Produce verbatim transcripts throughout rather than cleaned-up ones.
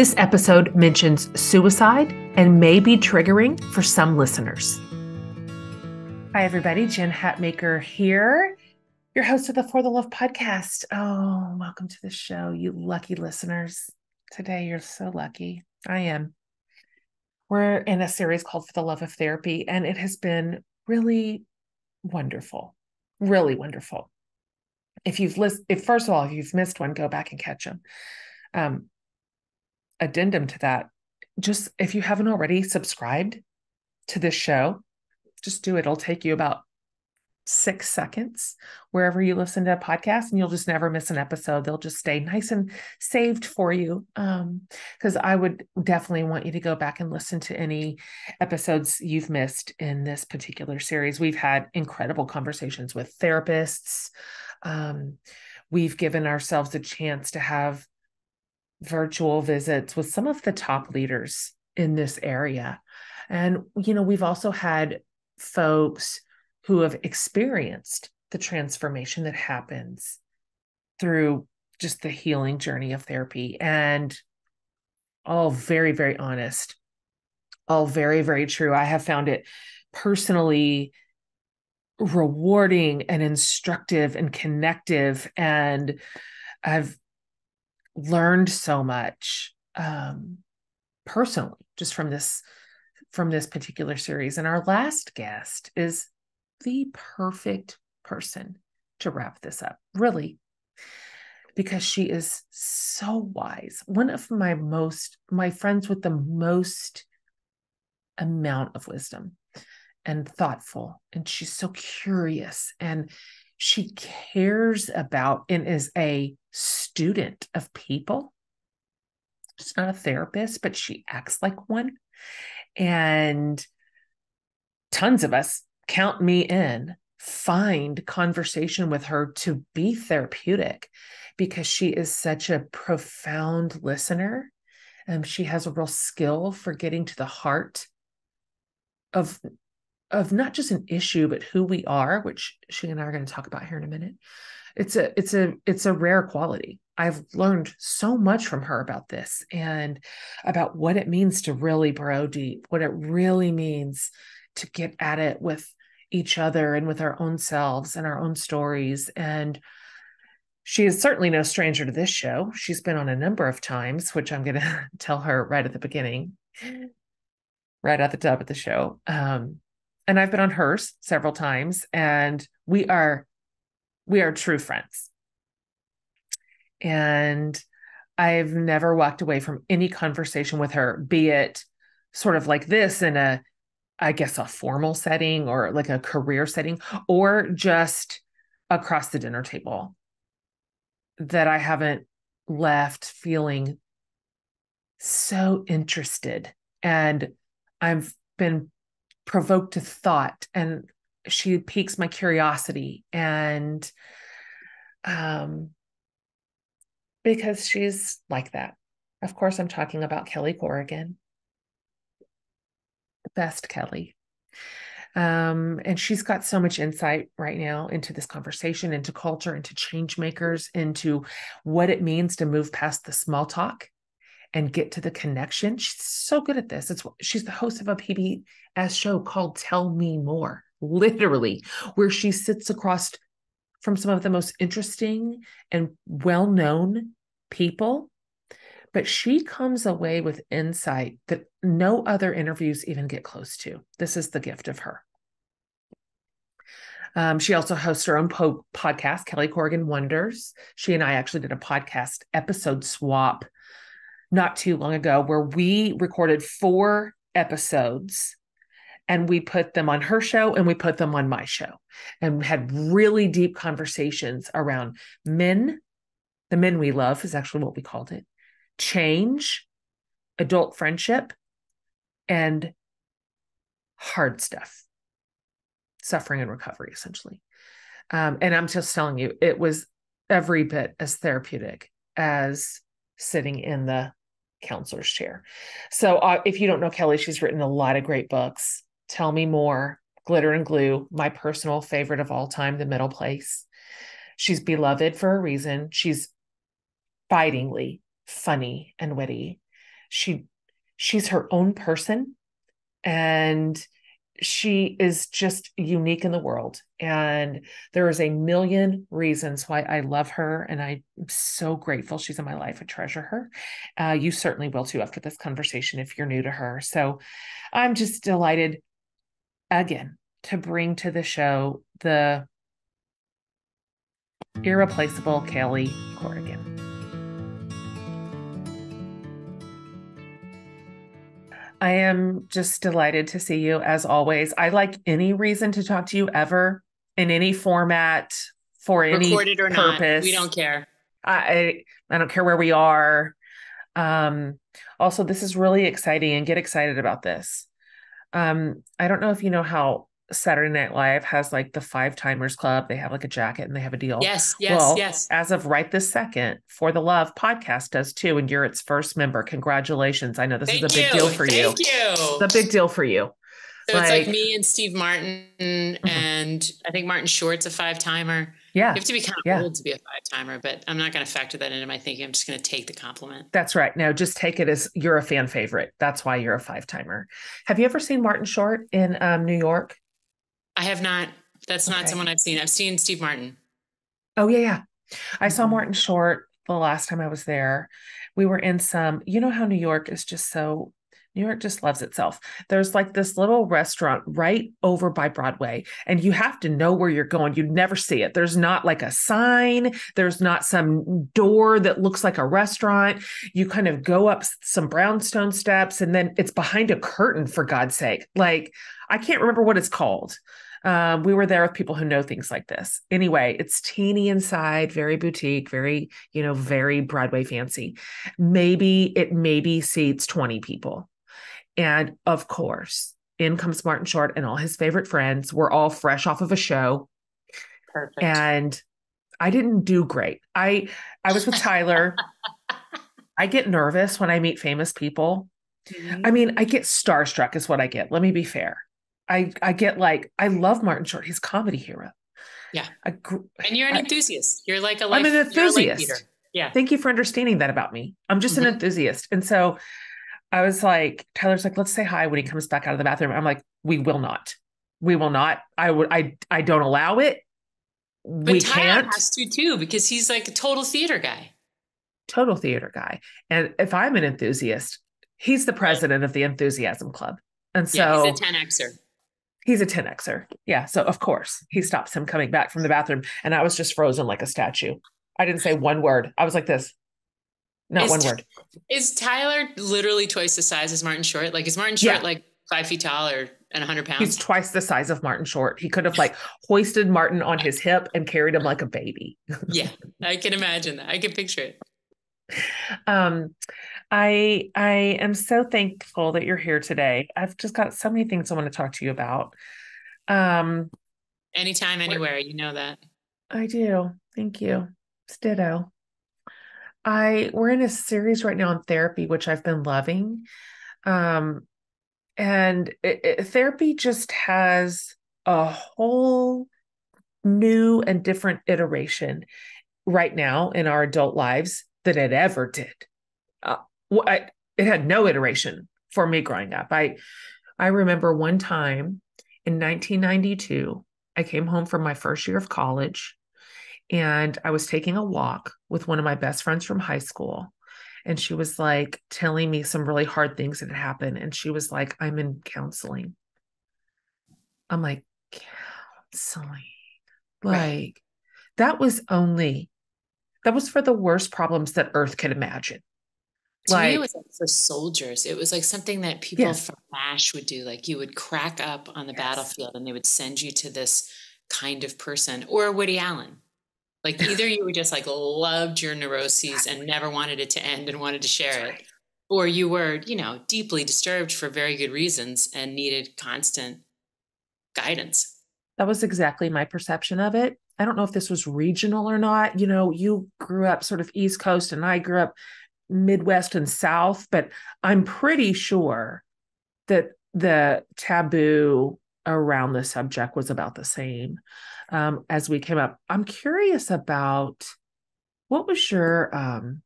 This episode mentions suicide and may be triggering for some listeners. Hi, everybody. Jen Hatmaker here, your host of the For the Love podcast. Oh, welcome to the show, you lucky listeners. Today, you're so lucky. I am. We're in a series called For the Love of Therapy, and it has been really wonderful, really wonderful. If you've listened, if first of all, if you've missed one, go back and catch them. Um, addendum to that, just if you haven't already subscribed to this show, just do it. It'll take you about six seconds wherever you listen to a podcast, and you'll just never miss an episode. They'll just stay nice and saved for you. Um, because I would definitely want you to go back and listen to any episodes you've missed in this particular series. We've had incredible conversations with therapists. Um, we've given ourselves a chance to have virtual visits with some of the top leaders in this area. And, you know, we've also had folks who have experienced the transformation that happens through just the healing journey of therapy, and all very, very honest, all very, very true. I have found it personally rewarding and instructive and connective, and I've learned so much um, personally just from this from this particular series. And our last guest is the perfect person to wrap this up, really, because she is so wise. One of my most, my friends with the most amount of wisdom and thoughtful. And she's so curious, and she cares about and is a student of people. She's not a therapist, but she acts like one. And tons of us, count me in, find conversation with her to be therapeutic, because she is such a profound listener. And um, she has a real skill for getting to the heart of, of not just an issue, but who we are, which she and I are going to talk about here in a minute. It's a, it's a, it's a rare quality. I've learned so much from her about this and about what it means to really burrow deep, what it really means to get at it with each other and with our own selves and our own stories. And she is certainly no stranger to this show. She's been on a number of times, which I'm going to tell her right at the beginning, right at the top of the show. Um, and I've been on hers several times, and we are, we are true friends. And I've never walked away from any conversation with her, be it sort of like this in a, I guess, a formal setting or like a career setting, or just across the dinner table, that I haven't left feeling so interested. And I've been provoked to thought, and she piques my curiosity. And, um, because she's like that. Of course, I'm talking about Kelly Corrigan. Best Kelly. Um, and she's got so much insight right now into this conversation, into culture, into change makers, into what it means to move past the small talk and get to the connection. She's so good at this. It's she's the host of a P B S show called Tell Me More, literally, where she sits across from some of the most interesting and well-known people. But she comes away with insight that no other interviews even get close to. This is the gift of her. Um, she also hosts her own po- podcast, Kelly Corrigan Wonders. She and I actually did a podcast episode swap not too long ago, where we recorded four episodes and we put them on her show and we put them on my show, and had really deep conversations around men. The men we love is actually what we called it. Change, adult friendship, and hard stuff, suffering and recovery, essentially. Um, and I'm just telling you, it was every bit as therapeutic as sitting in the counselor's chair. So uh, if you don't know Kelly, she's written a lot of great books. Tell Me More, Glitter and Glue, my personal favorite of all time, The Middle Place. She's beloved for a reason. She's bitingly funny and witty. she she's her own person, and she is just unique in the world. And there is a million reasons why I love her. And I'm so grateful she's in my life. I treasure her. Uh, you certainly will too, after this conversation, if you're new to her. So I'm just delighted again to bring to the show the irreplaceable Kelly Corrigan. I am just delighted to see you as always. I like any reason to talk to you ever in any format for any recorded or purpose. Not. We don't care. I I don't care where we are. Um, also, this is really exciting, and get excited about this. Um, I don't know if you know how Saturday Night Live has like the Five Timers Club. They have like a jacket and they have a deal. Yes, yes, well, yes. As of right this second, For the Love podcast does too. And you're its first member. Congratulations. I know this Thank is a big you. deal for Thank you. Thank you. It's a big deal for you. So like, it's like me and Steve Martin, mm-hmm. and I think Martin Short's a five timer. Yeah. You have to be kind of yeah. old to be a five timer, but I'm not going to factor that into my thinking. I'm just going to take the compliment. That's right. No, just take it as you're a fan favorite. That's why you're a five timer. Have you ever seen Martin Short in um, New York? I have not. That's not okay. someone I've seen. I've seen Steve Martin. Oh yeah. Yeah. I saw Martin Short the last time I was there. We were in some, you know how New York is just so New York just loves itself. There's like this little restaurant right over by Broadway, and you have to know where you're going. You'd never see it. There's not like a sign. There's not some door that looks like a restaurant. You kind of go up some brownstone steps, and then it's behind a curtain, for God's sake. Like, I can't remember what it's called. Um, we were there with people who know things like this. Anyway, it's teeny inside, very boutique, very, you know, very Broadway fancy. Maybe it maybe seats twenty people. And of course, in comes Martin Short and all his favorite friends. We're all fresh off of a show. Perfect. And I didn't do great. I, I was with Tyler. I get nervous when I meet famous people. Mm-hmm. I mean, I get starstruck is what I get. Let me be fair. I, I get like, I love Martin Short. He's a comedy hero. Yeah. I, and you're an I, enthusiast. You're like a life, I'm an enthusiast. Yeah. Thank you for understanding that about me. I'm just mm-hmm. an enthusiast. And so I was like, Tyler's like, let's say hi when he comes back out of the bathroom. I'm like, we will not. We will not. I would, I, I don't allow it. But we Tyler can't. has to too, because he's like a total theater guy. Total theater guy. And if I'm an enthusiast, he's the president of the Enthusiasm Club. And so yeah, he's a ten Xer. He's a ten Xer. Yeah. So of course he stops him coming back from the bathroom. And I was just frozen like a statue. I didn't say one word. I was like this. Not is, one word. Is Tyler literally twice the size as Martin Short? Like, is Martin Short yeah. like five feet tall or and one hundred pounds? He's twice the size of Martin Short. He could have like hoisted Martin on his hip and carried him like a baby. Yeah, I can imagine that. I can picture it. Um, I I am so thankful that you're here today. I've just got so many things I want to talk to you about. Um, Anytime, anywhere, you know that. I do. Thank you. It's ditto. I we're in a series right now on therapy, which I've been loving. Um, and it, it, therapy just has a whole new and different iteration right now in our adult lives than it ever did. Uh, I, it had no iteration for me growing up. I, I remember one time in nineteen ninety-two, I came home from my first year of college, and I was taking a walk with one of my best friends from high school. And she was like telling me some really hard things that had happened. And she was like, I'm in counseling. I'm like, counseling. Like right. that was only, that was for the worst problems that Earth could imagine. To like, me, it was like for soldiers. It was like something that people yes. from MASH would do. Like you would crack up on the yes. battlefield and they would send you to this kind of person, or Woody Allen. Like either you were just like loved your neuroses and never wanted it to end and wanted to share it, or you were, you know, deeply disturbed for very good reasons and needed constant guidance. That was exactly my perception of it. I don't know if this was regional or not. You know, you grew up sort of East Coast and I grew up Midwest and South, but I'm pretty sure that the taboo around the subject was about the same. Um, as we came up, I'm curious about what was your, um,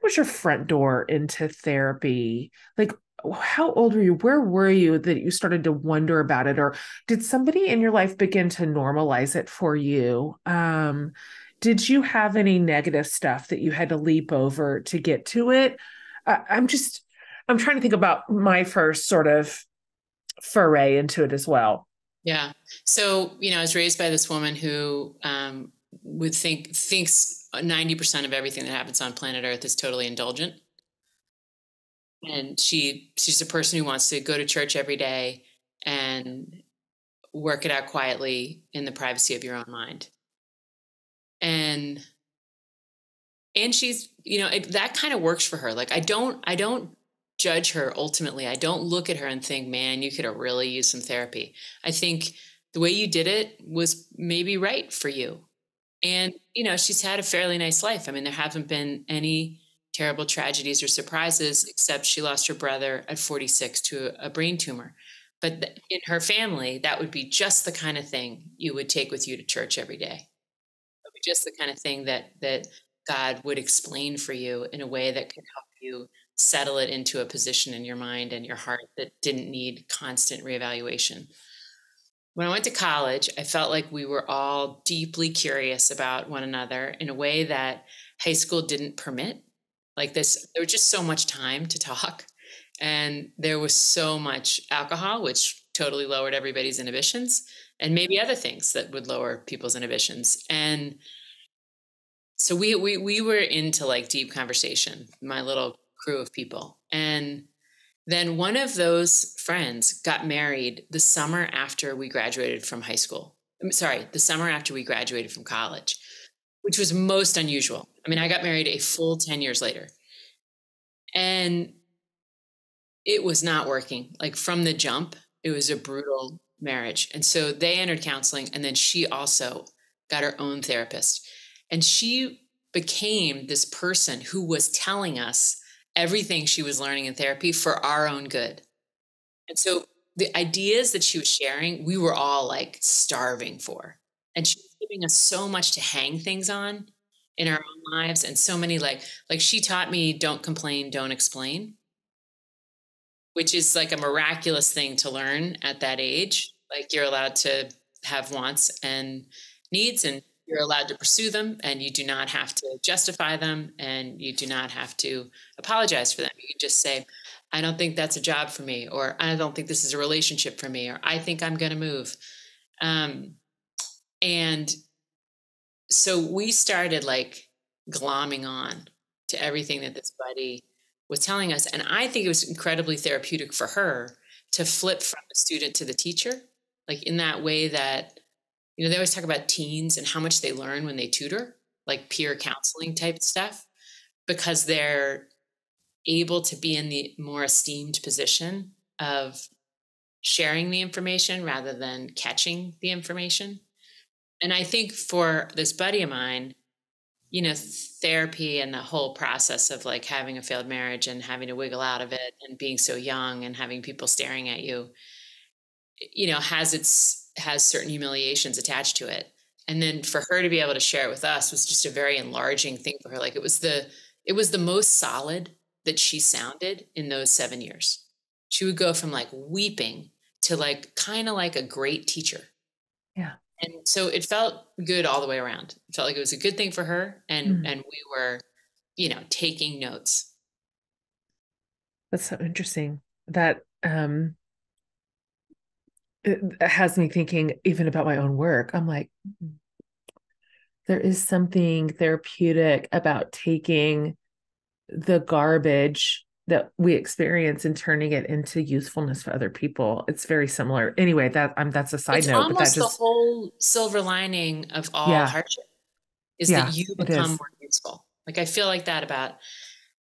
what was your front door into therapy? Like, how old were you? Where were you that you started to wonder about it? Or did somebody in your life begin to normalize it for you? Um, did you have any negative stuff that you had to leap over to get to it? I, I'm just, I'm trying to think about my first sort of foray into it as well. Yeah. So, you know, I was raised by this woman who um, would think, thinks ninety percent of everything that happens on planet Earth is totally indulgent. And she, she's a person who wants to go to church every day and work it out quietly in the privacy of your own mind. And, and she's, you know, it, that kind of works for her. Like, I don't, I don't judge her. Ultimately, I don't look at her and think, man, you could have really used some therapy. I think the way you did it was maybe right for you. And, you know, she's had a fairly nice life. I mean, there haven't been any terrible tragedies or surprises, except she lost her brother at forty-six to a brain tumor. But th- in her family, that would be just the kind of thing you would take with you to church every day. It would be just the kind of thing that that God would explain for you in a way that could help you settle it into a position in your mind and your heart that didn't need constant reevaluation. When I went to college, I felt like we were all deeply curious about one another in a way that high school didn't permit. Like this, there was just so much time to talk, and there was so much alcohol, which totally lowered everybody's inhibitions, and maybe other things that would lower people's inhibitions. And so we we we were into like deep conversation, my little crew of people. And then one of those friends got married the summer after we graduated from high school. I'm sorry, the summer after we graduated from college, which was most unusual. I mean, I got married a full ten years later, and it was not working. Like from the jump, it was a brutal marriage. And so they entered counseling, and then she also got her own therapist, and she became this person who was telling us everything she was learning in therapy for our own good. And so the ideas that she was sharing, we were all like starving for, and she was giving us so much to hang things on in our own lives. And so many, like, like she taught me, don't complain, don't explain, which is like a miraculous thing to learn at that age. Like you're allowed to have wants and needs, and you're allowed to pursue them, and you do not have to justify them, and you do not have to apologize for them. You can just say, I don't think that's a job for me, or I don't think this is a relationship for me, or I think I'm going to move. Um, and so we started like glomming on to everything that this buddy was telling us. And I think it was incredibly therapeutic for her to flip from the student to the teacher, like in that way that, you know, they always talk about teens and how much they learn when they tutor, like peer counseling type stuff, because they're able to be in the more esteemed position of sharing the information rather than catching the information. And I think for this buddy of mine, you know, therapy and the whole process of like having a failed marriage and having to wiggle out of it and being so young and having people staring at you, you know, has its, has certain humiliations attached to it. And then for her to be able to share it with us was just a very enlarging thing for her. Like it was the, it was the most solid that she sounded in those seven years. She would go from like weeping to like, kind of like a great teacher. Yeah. And so it felt good all the way around. It felt like it was a good thing for her. And, mm. and we were, you know, taking notes. That's so interesting. That um, it has me thinking even about my own work. I'm like, there is something therapeutic about taking the garbage that we experience and turning it into usefulness for other people. It's very similar. Anyway, that um, that's a side it's note. It's almost but that just, the whole silver lining of all yeah. hardship is yeah, that you become more useful. Like I feel like that about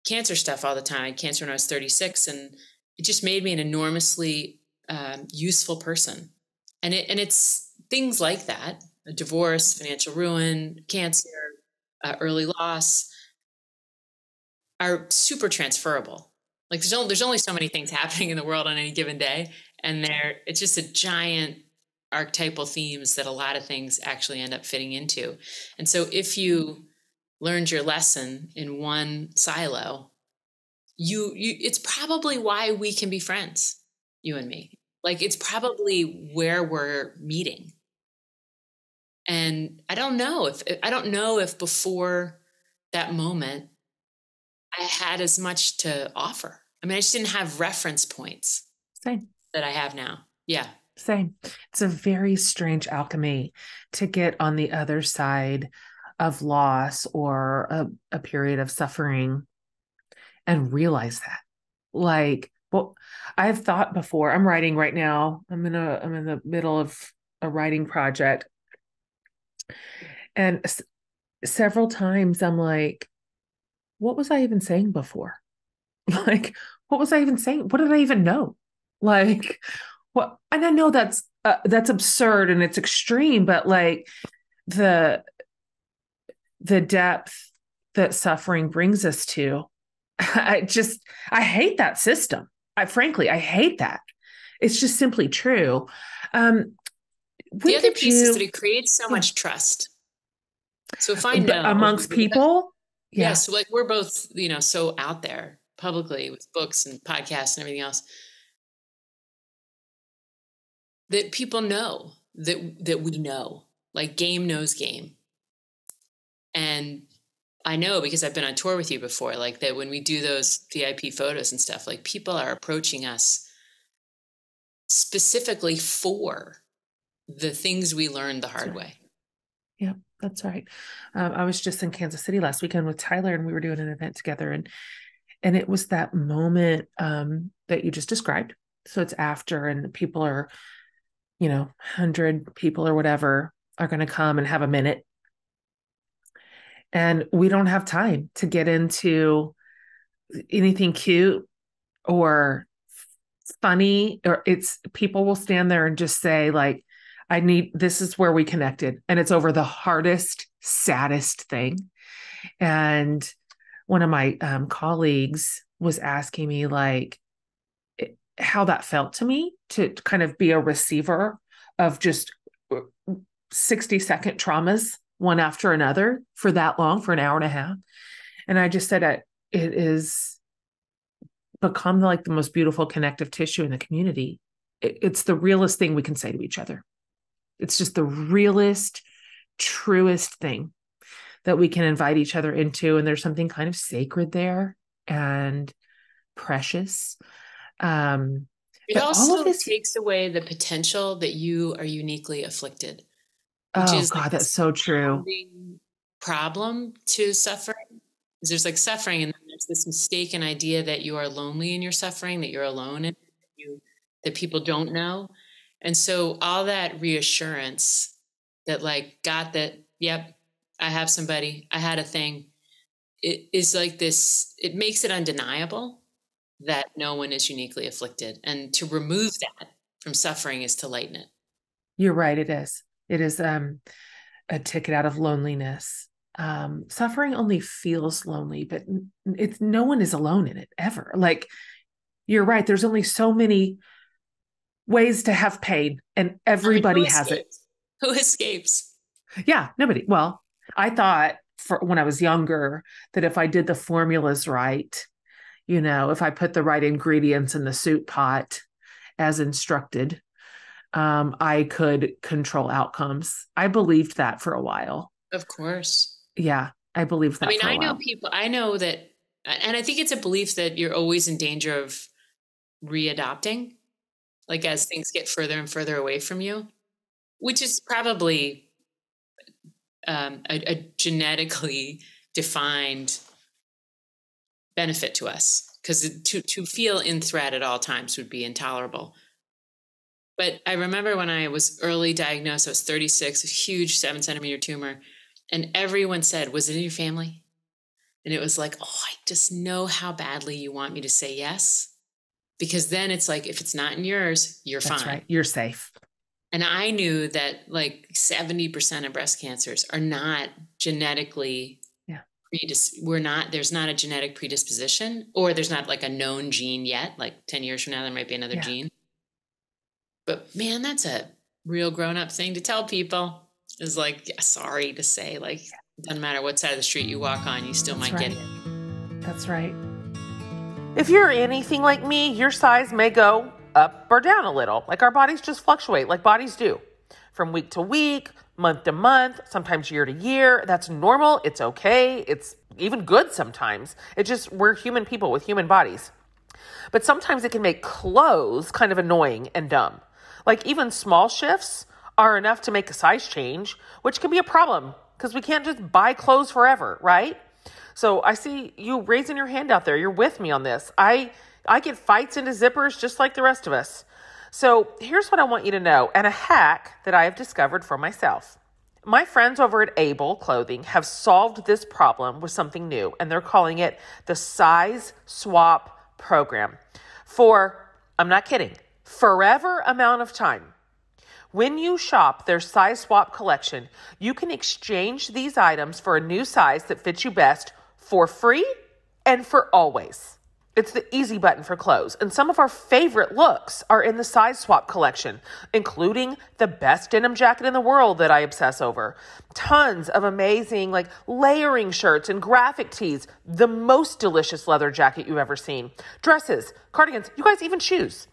cancer stuff all the time. I had cancer when I was thirty-six, and it just made me an enormously um, useful person. And it and it's things like that: a divorce, financial ruin, cancer, uh, early loss, are super transferable. Like there's only, there's only so many things happening in the world on any given day. And they're, it's just a giant archetypal themes that a lot of things actually end up fitting into. And so if you learned your lesson in one silo, you, you it's probably why we can be friends, you and me. Like, it's probably where we're meeting. And I don't know if, I don't know if before that moment I had as much to offer. I mean, I just didn't have reference points. Same. That I have now. Yeah. Same. It's a very strange alchemy to get on the other side of loss or a, a period of suffering and realize that. Like, well, I've thought before, I'm writing right now. I'm in a, I'm in the middle of a writing project. And s- several times I'm like, what was I even saying before? Like, what was I even saying? What did I even know? Like, what? And I know that's, uh, that's absurd and it's extreme, but like the, the depth that suffering brings us to, I just, I hate that system. I frankly, I hate that. It's just simply true. Um, the other piece you... is that it creates so much trust. So if I know amongst people, that, yeah. yeah. So like we're both, you know, so out there publicly with books and podcasts and everything else, that people know that, that we know, like game knows game. And I know because I've been on tour with you before, like that when we do those V I P photos and stuff, like people are approaching us specifically for the things we learned the hard way. Yeah, that's right. Um, I was just in Kansas City last weekend with Tyler and we were doing an event together, and, and it was that moment um, that you just described. So it's after and people are, you know, one hundred people or whatever are going to come and have a minute. And we don't have time to get into anything cute or funny, or it's people will stand there and just say like, I need, this is where we connected. And it's over the hardest, saddest thing. And one of my um, colleagues was asking me like it, how that felt to me to kind of be a receiver of just sixty second traumas, one after another for that long, for an hour and a half. And I just said, I, it is become like the most beautiful connective tissue in the community. It, it's the realest thing we can say to each other. It's just the realest, truest thing that we can invite each other into. And there's something kind of sacred there and precious. Um, it also all of this- takes away the potential that you are uniquely afflicted. Which oh is God, like that's so true. Problem to suffering is there's like suffering, and then there's this mistaken idea that you are lonely in your suffering, that you're alone, and you, that people don't know. And so all that reassurance that like, got that, yep, I have somebody, I had a thing. It is like this, it makes it undeniable that no one is uniquely afflicted. And to remove that from suffering is to lighten it. You're right. It is. It is um, a ticket out of loneliness. Um, suffering only feels lonely, but it's no one is alone in it ever. Like you're right. There's only so many ways to have pain, and everybody I mean, has escapes? it. Who escapes? Yeah, nobody. Well, I thought for when I was younger that if I did the formulas right, you know, if I put the right ingredients in the soup pot as instructed, Um, I could control outcomes. I believed that for a while. Of course. Yeah. I believed that. I mean, for a I while. know people, I know that, and I think it's a belief that you're always in danger of readopting, like as things get further and further away from you, which is probably um, a, a genetically defined benefit to us, because to, to feel in threat at all times would be intolerable. But I remember when I was early diagnosed, I was thirty-six, a huge seven centimeter tumor. And everyone said, was it in your family? And it was like, oh, I just know how badly you want me to say yes. Because then it's like, if it's not in yours, you're That's fine. Right. You're safe. And I knew that like seventy percent of breast cancers are not genetically, yeah. predis- we're not, there's not a genetic predisposition, or there's not like a known gene yet. Like ten years from now, there might be another yeah. gene. But man, that's a real grown-up thing to tell people, is like, yeah, sorry to say, like, Doesn't matter what side of the street you walk on, you still That's might right. get it. That's right. If you're anything like me, your size may go up or down a little. Like our bodies just fluctuate, like bodies do. From week to week, month to month, sometimes year to year. That's normal. It's okay. It's even good sometimes. It's just we're human people with human bodies. But sometimes it can make clothes kind of annoying and dumb. Like even small shifts are enough to make a size change, which can be a problem because we can't just buy clothes forever, right? So I see you raising your hand out there. You're with me on this. I, I get fights into zippers just like the rest of us. So here's what I want you to know, and a hack that I have discovered for myself. My friends over at Able Clothing have solved this problem with something new, and they're calling it the size swap program for, I'm not kidding, forever amount of time. When you shop their size swap collection, you can exchange these items for a new size that fits you best for free and for always. It's the easy button for clothes, and some of our favorite looks are in the size swap collection, including the best denim jacket in the world that I obsess over. Tons of amazing like layering shirts and graphic tees, the most delicious leather jacket you've ever seen, dresses, cardigans, you guys even shoes.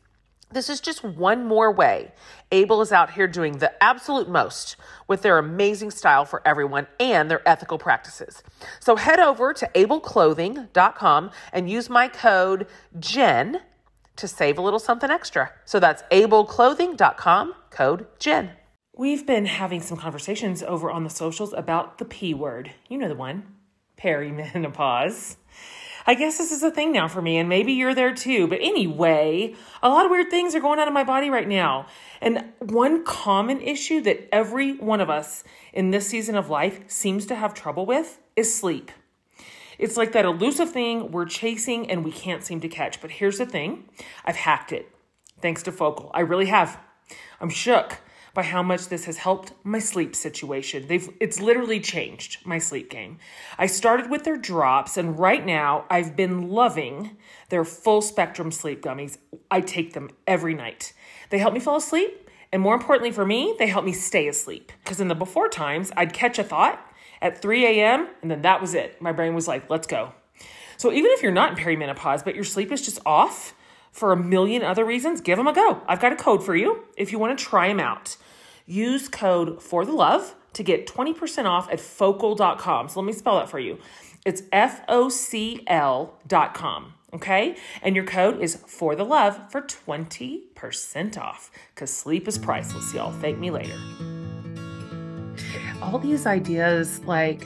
This is just one more way Able is out here doing the absolute most with their amazing style for everyone and their ethical practices. So head over to able clothing dot com and use my code Jen to save a little something extra. So that's able clothing dot com, code Jen. We've been having some conversations over on the socials about the P word. You know the one, perimenopause. I guess this is a thing now for me, and maybe you're there too. But anyway, a lot of weird things are going on in my body right now. And one common issue that every one of us in this season of life seems to have trouble with is sleep. It's like that elusive thing we're chasing and we can't seem to catch. But here's the thing. I've hacked it. Thanks to Focal. I really have. I'm shook by how much this has helped my sleep situation. They've It's literally changed my sleep game. I started with their drops, and right now I've been loving their full spectrum sleep gummies. I take them every night. They help me fall asleep, and more importantly for me, they help me stay asleep. Because in the before times, I'd catch a thought at three a m, and then that was it. My brain was like, let's go. So even if you're not in perimenopause, but your sleep is just off, for a million other reasons, give them a go. I've got a code for you if you want to try them out. Use code for the love to get twenty percent off at focal dot com. So let me spell that for you. It's F O C L dot com. Okay. And your code is for the love for twenty percent off because sleep is priceless. Y'all thank me later. All these ideas like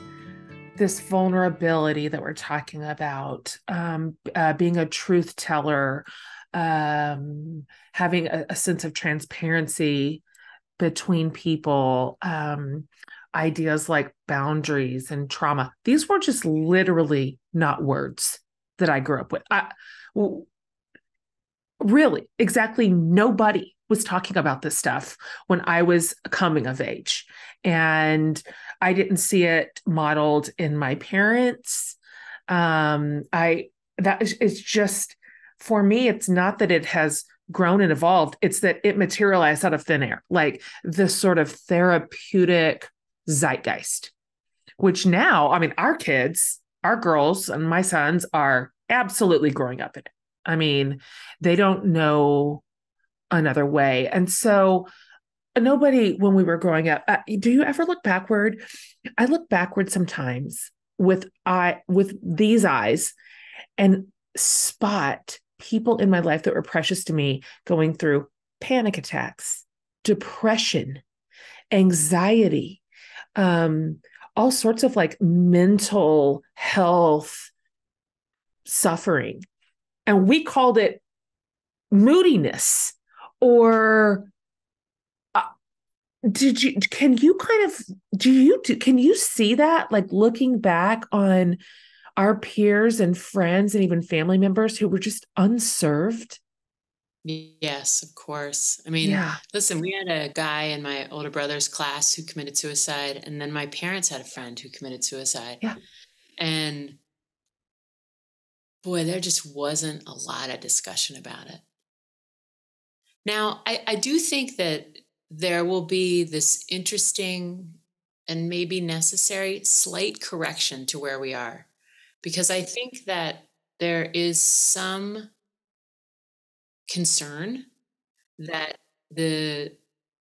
this vulnerability that we're talking about, um, uh, being a truth teller, um, having a, a sense of transparency between people, um, ideas like boundaries and trauma. These were just literally not words that I grew up with. I, really, exactly nobody was talking about this stuff when I was coming of age. And I didn't see it modeled in my parents. Um, I, that is, it's just, for me, it's not that it has grown and evolved. It's that it materialized out of thin air, like this sort of therapeutic zeitgeist, which now, I mean, our kids, our girls and my sons are absolutely growing up in it. I mean, they don't know another way. And so nobody, when we were growing up, uh, do you ever look backward? I look backward sometimes with I with these eyes and spot people in my life that were precious to me going through panic attacks, depression, anxiety, um, all sorts of like mental health suffering. And we called it moodiness. Or uh, did you, can you kind of, do you, do, can you see that? Like looking back on our peers and friends and even family members who were just unserved? Yes, of course. I mean, yeah. Listen, we had a guy in my older brother's class who committed suicide. And then my parents had a friend who committed suicide. Yeah. And boy, there just wasn't a lot of discussion about it. Now, I, I do think that there will be this interesting and maybe necessary slight correction to where we are. Because I think that there is some concern that the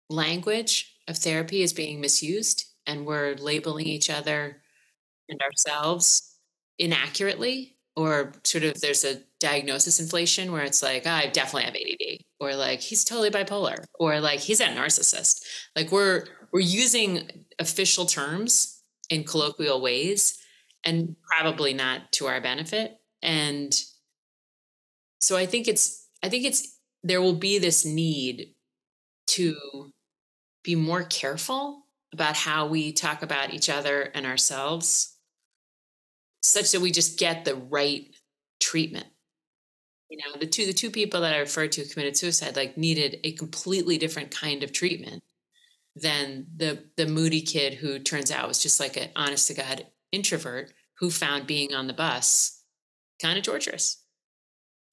language of therapy is being misused and we're labeling each other and ourselves inaccurately, or sort of there's a diagnosis inflation where it's like, oh, I definitely have A D D, or like, he's totally bipolar, or like, he's a narcissist. Like we're, we're using official terms in colloquial ways and probably not to our benefit. And so I think it's, I think it's, there will be this need to be more careful about how we talk about each other and ourselves, such that we just get the right treatment. You know, the two, the two people that I referred to who committed suicide, like, needed a completely different kind of treatment than the, the moody kid who turns out was just like an honest to God introvert who found being on the bus kind of torturous.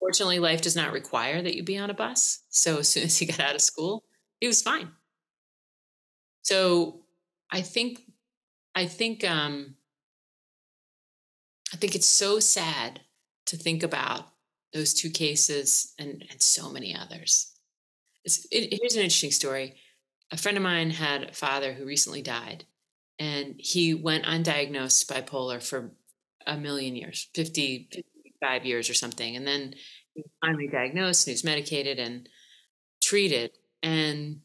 Fortunately, life does not require that you be on a bus. So as soon as he got out of school, he was fine. So I think, I think, um, I think it's so sad to think about those two cases and, and so many others. It's, it, here's an interesting story. A friend of mine had a father who recently died, and he went undiagnosed bipolar for a million years, fifty, fifty-five years or something. And then he was finally diagnosed, and he was medicated and treated. And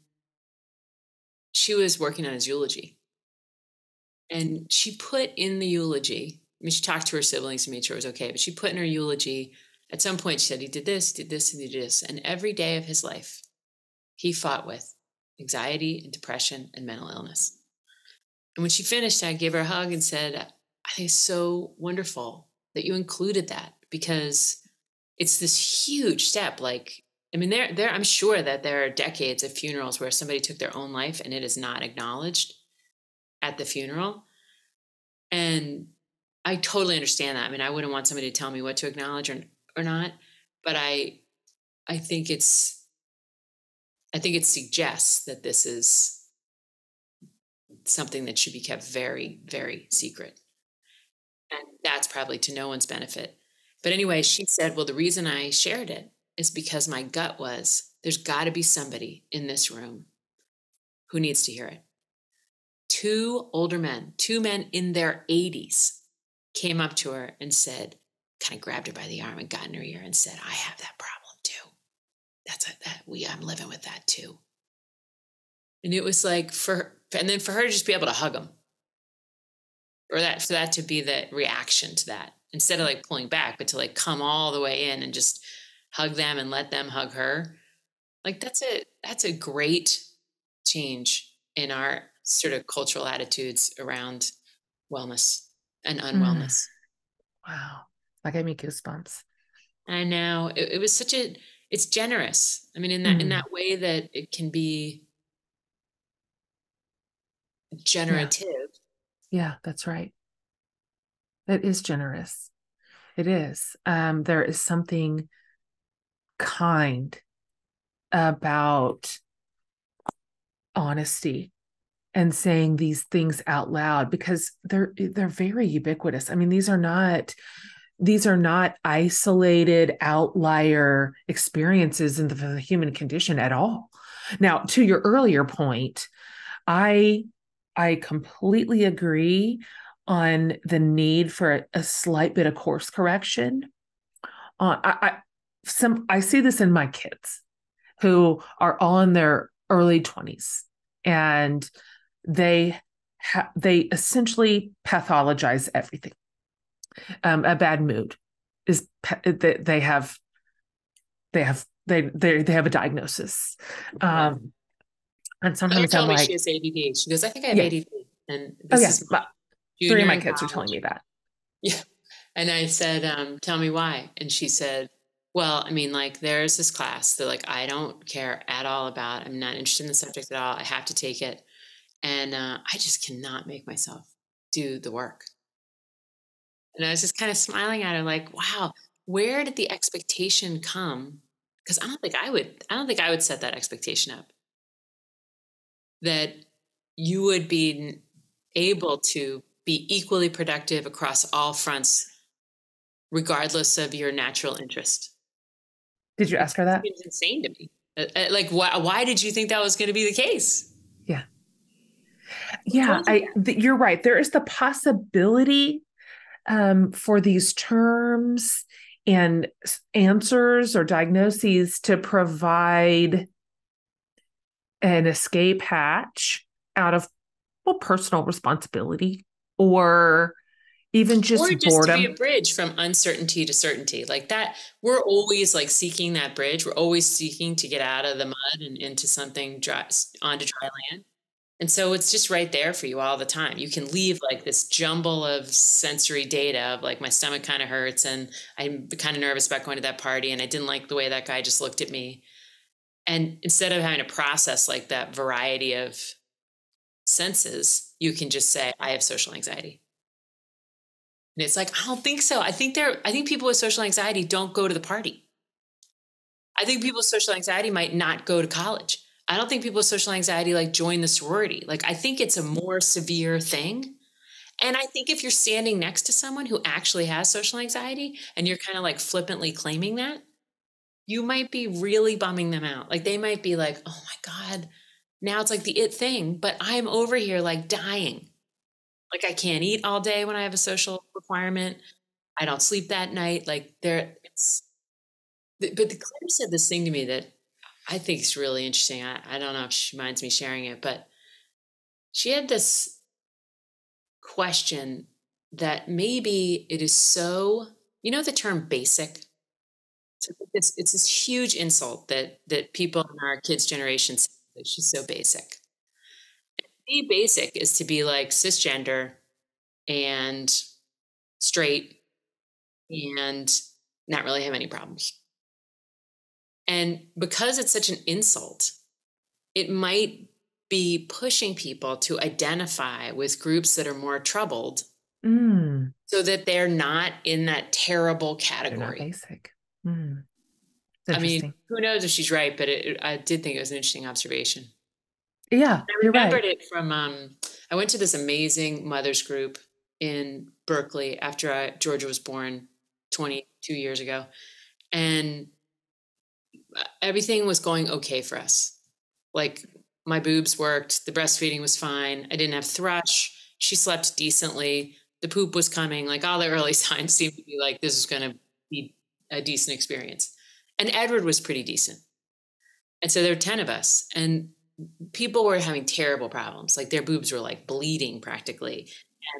she was working on his eulogy, and she put in the eulogy, I mean, she talked to her siblings to make sure it was okay, but she put in her eulogy, at some point she said, he did this, did this, and he did this. And every day of his life, he fought with anxiety and depression and mental illness. And when she finished, I gave her a hug and said, I think it's so wonderful that you included that, because it's this huge step. Like, I mean, there, there, I'm sure that there are decades of funerals where somebody took their own life and it is not acknowledged at the funeral. And I totally understand that. I mean, I wouldn't want somebody to tell me what to acknowledge or, or not, but I, I think it's, I think it suggests that this is something that should be kept very, very secret. And that's probably to no one's benefit. But anyway, she said, well, the reason I shared it is because my gut was, there's got to be somebody in this room who needs to hear it. Two older men, two men in their eighties, came up to her and said, kind of grabbed her by the arm and got in her ear and said, I have that problem too. That's a, that we, I'm living with that too. And it was like for, and then for her to just be able to hug him, or that, for that to be the reaction to that, instead of like pulling back, but to like come all the way in and just hug them and let them hug her. Like that's a, that's a great change in our sort of cultural attitudes around wellness and unwellness. Mm. Wow. That gave me goosebumps. I know. It, it was such a, it's generous. I mean, in that, mm. in that way that it can be generative. Yeah, yeah, that's right. It is generous. It is. Um, there is something kind about honesty and saying these things out loud, because they're, they're very ubiquitous. I mean, these are not, these are not isolated outlier experiences in the, the human condition at all. Now, to your earlier point, I, I completely agree on the need for a, a slight bit of course correction. Uh, I, I, some, I see this in my kids who are all in their early twenties, and they ha- they essentially pathologize everything. Um, a bad mood is pe- they, they have, they have, they, they, they have a diagnosis. Um, and sometimes I'm like, she has A D D. She goes, I think I have yeah. A D D. And this oh, yeah. is my three of my kids college. are telling me that. Yeah. And I said, um, tell me why. And she said, well, I mean, like, there's this class that, like, I don't care at all about. I'm not interested in the subject at all. I have to take it. And uh, I just cannot make myself do the work. And I was just kind of smiling at her like, wow, where did the expectation come? Because I don't think I would, I don't think I would set that expectation up. That you would be able to be equally productive across all fronts, regardless of your natural interest. Did you ask her that? It was insane to me. Like, why, why did you think that was going to be the case? Yeah. Yeah, I, th- you're right. There is the possibility um, for these terms and answers or diagnoses to provide an escape hatch out of well, personal responsibility or even just, or just boredom. To be a bridge from uncertainty to certainty. Like that, we're always like seeking that bridge. We're always seeking to get out of the mud and into something dry, onto dry land. And so it's just right there for you all the time. You can leave like this jumble of sensory data of like, my stomach kind of hurts and I'm kind of nervous about going to that party. And I didn't like the way that guy just looked at me. And instead of having to process like that variety of senses, you can just say, I have social anxiety. And it's like, I don't think so. I think there, I think people with social anxiety don't go to the party. I think people with social anxiety might not go to college. I don't think people with social anxiety like join the sorority. Like, I think it's a more severe thing. And I think if you're standing next to someone who actually has social anxiety and you're kind of like flippantly claiming that, you might be really bumming them out. Like, they might be like, oh my God, now it's like the it thing, but I'm over here like dying. Like, I can't eat all day when I have a social requirement. I don't sleep that night. Like there it's, but the Claire said this thing to me that I think it's really interesting. I, I don't know if she minds me sharing it, but she had this question that maybe it is so, you know, the term basic, so it's, it's this huge insult that, that people in our kids' generation say that she's so basic. And the basic is to be like cisgender and straight and not really have any problems. And because it's such an insult, it might be pushing people to identify with groups that are more troubled mm. so that they're not in that terrible category. They're not basic. Mm. I mean, who knows if she's right, but it, it, I did think it was an interesting observation. Yeah, I remembered you're right. it from, um, I went to this amazing mother's group in Berkeley after I, Georgia was born twenty-two years ago. And everything was going okay for us. Like, my boobs worked. The breastfeeding was fine. I didn't have thrush. She slept decently. The poop was coming. Like, all the early signs seemed to be like, this is going to be a decent experience. And Edward was pretty decent. And so there were ten of us, and people were having terrible problems. Like, their boobs were like bleeding practically.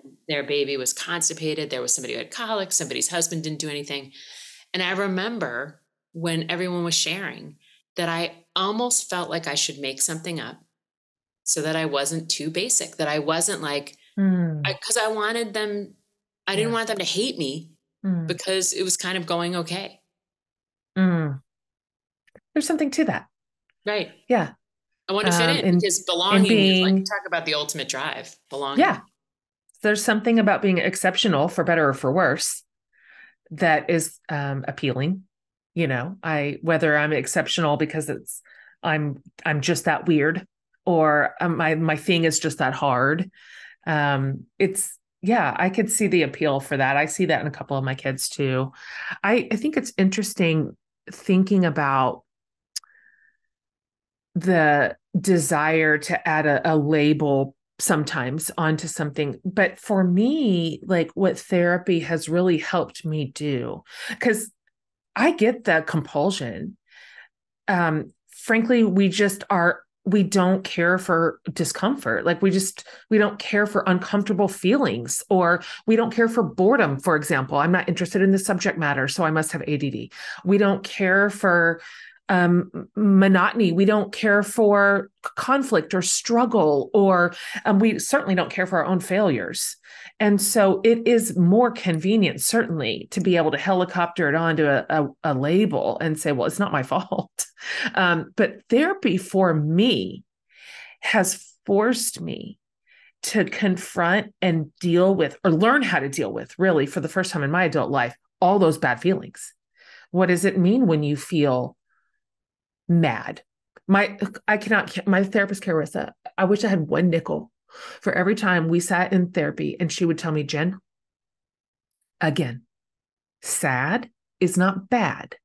And their baby was constipated. There was somebody who had colic. Somebody's husband didn't do anything. And I remember when everyone was sharing that I almost felt like I should make something up so that I wasn't too basic, that I wasn't like, mm. I, cause I wanted them, I didn't yeah. want them to hate me mm. because it was kind of going okay. Mm. There's something to that. Right. Yeah. I want to fit um, in and, because belonging being, is like, talk about the ultimate drive, belonging. Yeah. There's something about being exceptional, for better or for worse, that is um, appealing. You know, I, whether I'm exceptional because it's, I'm, I'm just that weird, or my, my thing is just that hard. Um, it's, yeah, I could see the appeal for that. I see that in a couple of my kids too. I, I think it's interesting thinking about the desire to add a, a label sometimes onto something. But for me, like, what therapy has really helped me do, because I get the compulsion. Um, frankly, we just are, we don't care for discomfort. Like, we just, we don't care for uncomfortable feelings, or we don't care for boredom. For example, I'm not interested in the subject matter, so I must have A D D. We don't care for um, monotony. We don't care for conflict or struggle, or um, we certainly don't care for our own failures. And so it is more convenient, certainly, to be able to helicopter it onto a, a, a label and say, well, it's not my fault. Um, but therapy for me has forced me to confront and deal with, or learn how to deal with, really, for the first time in my adult life, all those bad feelings. What does it mean when you feel mad? My, I cannot, my therapist, Carissa, I wish I had one nickel for every time we sat in therapy and she would tell me, Jen, again, sad is not bad.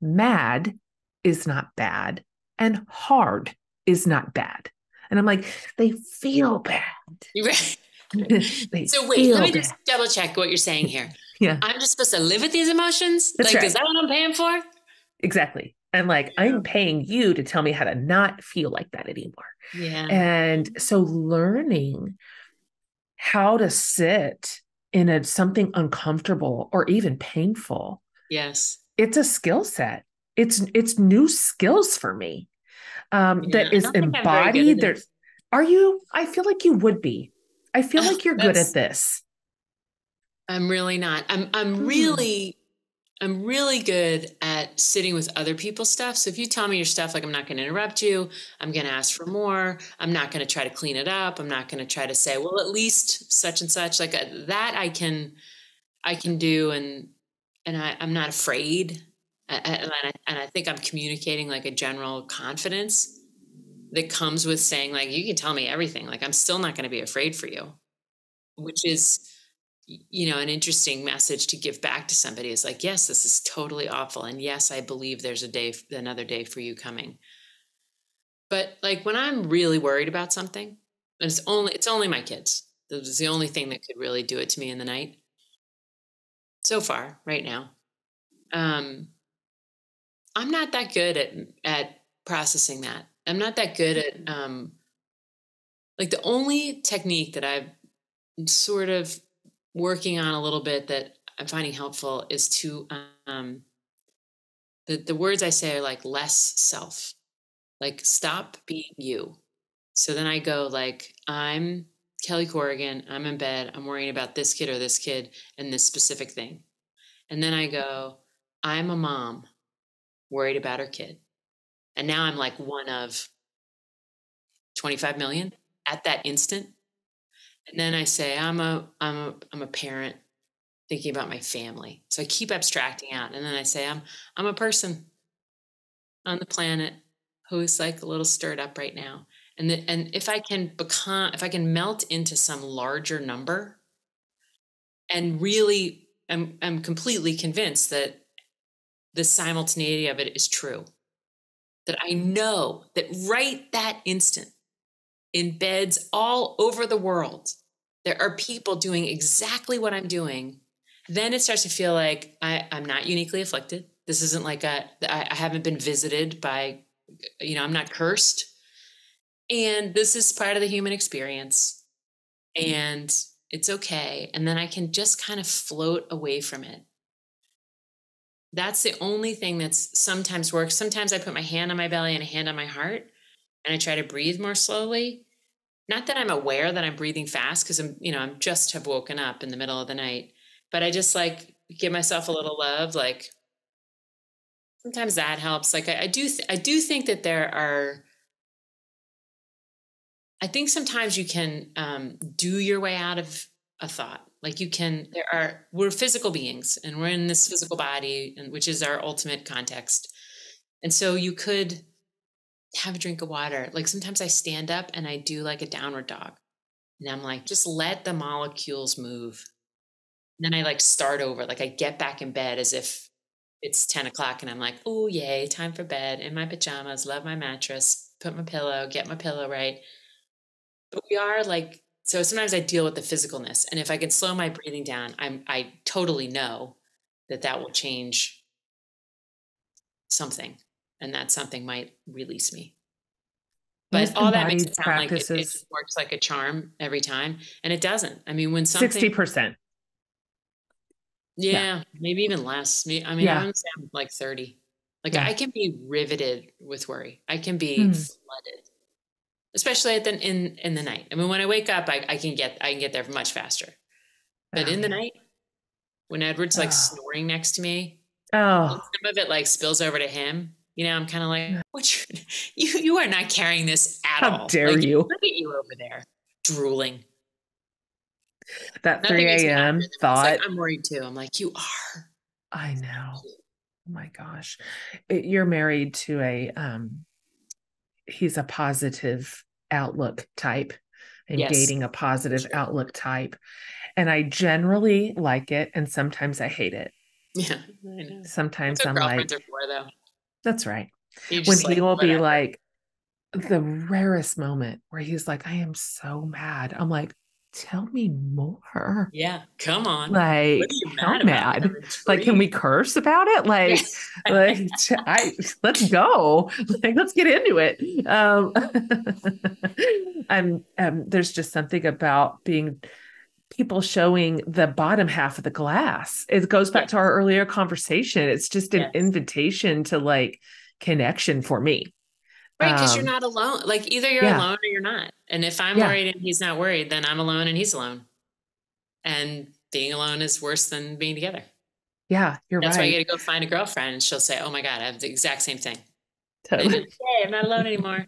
Mad is not bad. And hard is not bad. And I'm like, they feel bad. Right. So wait, let me just bad. double check what you're saying here. Yeah. I'm just supposed to live with these emotions? That's like, right. Is that what I'm paying for? Exactly. And like, I'm paying you to tell me how to not feel like that anymore. Yeah. And so learning how to sit in a, something uncomfortable or even painful. Yes. It's a skill set. It's, it's new skills for me. Um, yeah, that is embodied. There's, are you, I feel like you would be, I feel uh, like you're good at this. I'm really not. I'm, I'm hmm. really, I'm really good at sitting with other people's stuff. So if you tell me your stuff, like, I'm not going to interrupt you. I'm going to ask for more. I'm not going to try to clean it up. I'm not going to try to say, well, at least such and such, like uh, that I can, I can do. And, and I, I'm not afraid. I, I, and, I, and I think I'm communicating like a general confidence that comes with saying, like, you can tell me everything. Like, I'm still not going to be afraid for you, which is, you know, an interesting message to give back to somebody is like, yes, this is totally awful. And yes, I believe there's a day, another day for you coming. But like, when I'm really worried about something, and it's only, it's only my kids. It's the only thing that could really do it to me in the night so far right now. Um, I'm not that good at, at processing that. I'm not that good at, um, like the only technique that I've sort of working on a little bit that I'm finding helpful is to, um, the, the words I say are like less self, like stop being you. So then I go like, I'm Kelly Corrigan, I'm in bed, I'm worrying about this kid or this kid and this specific thing. And then I go, I'm a mom worried about her kid. And now I'm like one of twenty-five million at that instant. And then I say, I'm a, I'm a, I'm a parent thinking about my family. So I keep abstracting out. And then I say, I'm, I'm a person on the planet who is like a little stirred up right now. And the, and if I can become, if I can melt into some larger number and really, I'm, I'm completely convinced that the simultaneity of it is true. That I know that right that instant, in beds all over the world, there are people doing exactly what I'm doing. Then it starts to feel like I, I'm not uniquely afflicted. This isn't like a, I, I haven't been visited by, you know, I'm not cursed. And this is part of the human experience. And it's okay. And then I can just kind of float away from it. That's the only thing that's sometimes works. Sometimes I put my hand on my belly and a hand on my heart. And I try to breathe more slowly. Not that I'm aware that I'm breathing fast, because I'm, you know, I'm just have woken up in the middle of the night, but I just like give myself a little love. Like sometimes that helps. Like I, I do, th- I do think that there are, I think sometimes you can um, do your way out of a thought. Like you can, there are, we're physical beings and we're in this physical body, and which is our ultimate context. And so you could have a drink of water. Like sometimes I stand up and I do like a downward dog and I'm like, just let the molecules move. And then I like start over. Like I get back in bed as if it's ten o'clock and I'm like, oh yay, time for bed, in my pajamas, love my mattress, put my pillow, get my pillow right. But we are like, so sometimes I deal with the physicalness, and if I can slow my breathing down, I'm, I totally know that that will change something. And that something might release me. But all that makes it sound practices. like it, it works like a charm every time. And it doesn't. I mean, when something... sixty percent. Yeah, yeah. Maybe even less. I mean, yeah. I'm like thirty. Like yeah. I can be riveted with worry. I can be hmm. flooded. Especially at the, in, in the night. I mean, when I wake up, I, I can get I can get there much faster. But oh, in the yeah. night, when Edward's like oh. snoring next to me, oh. some of it like spills over to him. You know, I'm kind of like, what? You you are not carrying this at How all. How dare like, you? Look at you over there, drooling. That three a.m. thought. Like, I'm worried too. I'm like, you are. I know. Oh my gosh, it, you're married to a um. He's a positive outlook type. and yes. dating a positive sure. outlook type. And I generally like it. And sometimes I hate it. Yeah. I know. Sometimes I'm like, for, though. That's right. When like, he will be out. Like the rarest moment where he's like, I am so mad. I'm like, tell me more. Yeah. Come on. Like, how mad? mad? Like, can we curse about it? Like, like I, let's go. Like, let's get into it. Um, I'm, um, there's just something about being people showing the bottom half of the glass. It goes back yeah. to our earlier conversation. It's just an yes. invitation to like connection for me. Right. Cause um, you're not alone. Like either you're yeah. alone or you're not. And if I'm yeah. worried and he's not worried, then I'm alone and he's alone. And being alone is worse than being together. Yeah. You're That's right. That's why you got to go find a girlfriend and she'll say, oh my God, I have the exact same thing. Totally. And hey, I'm not alone anymore.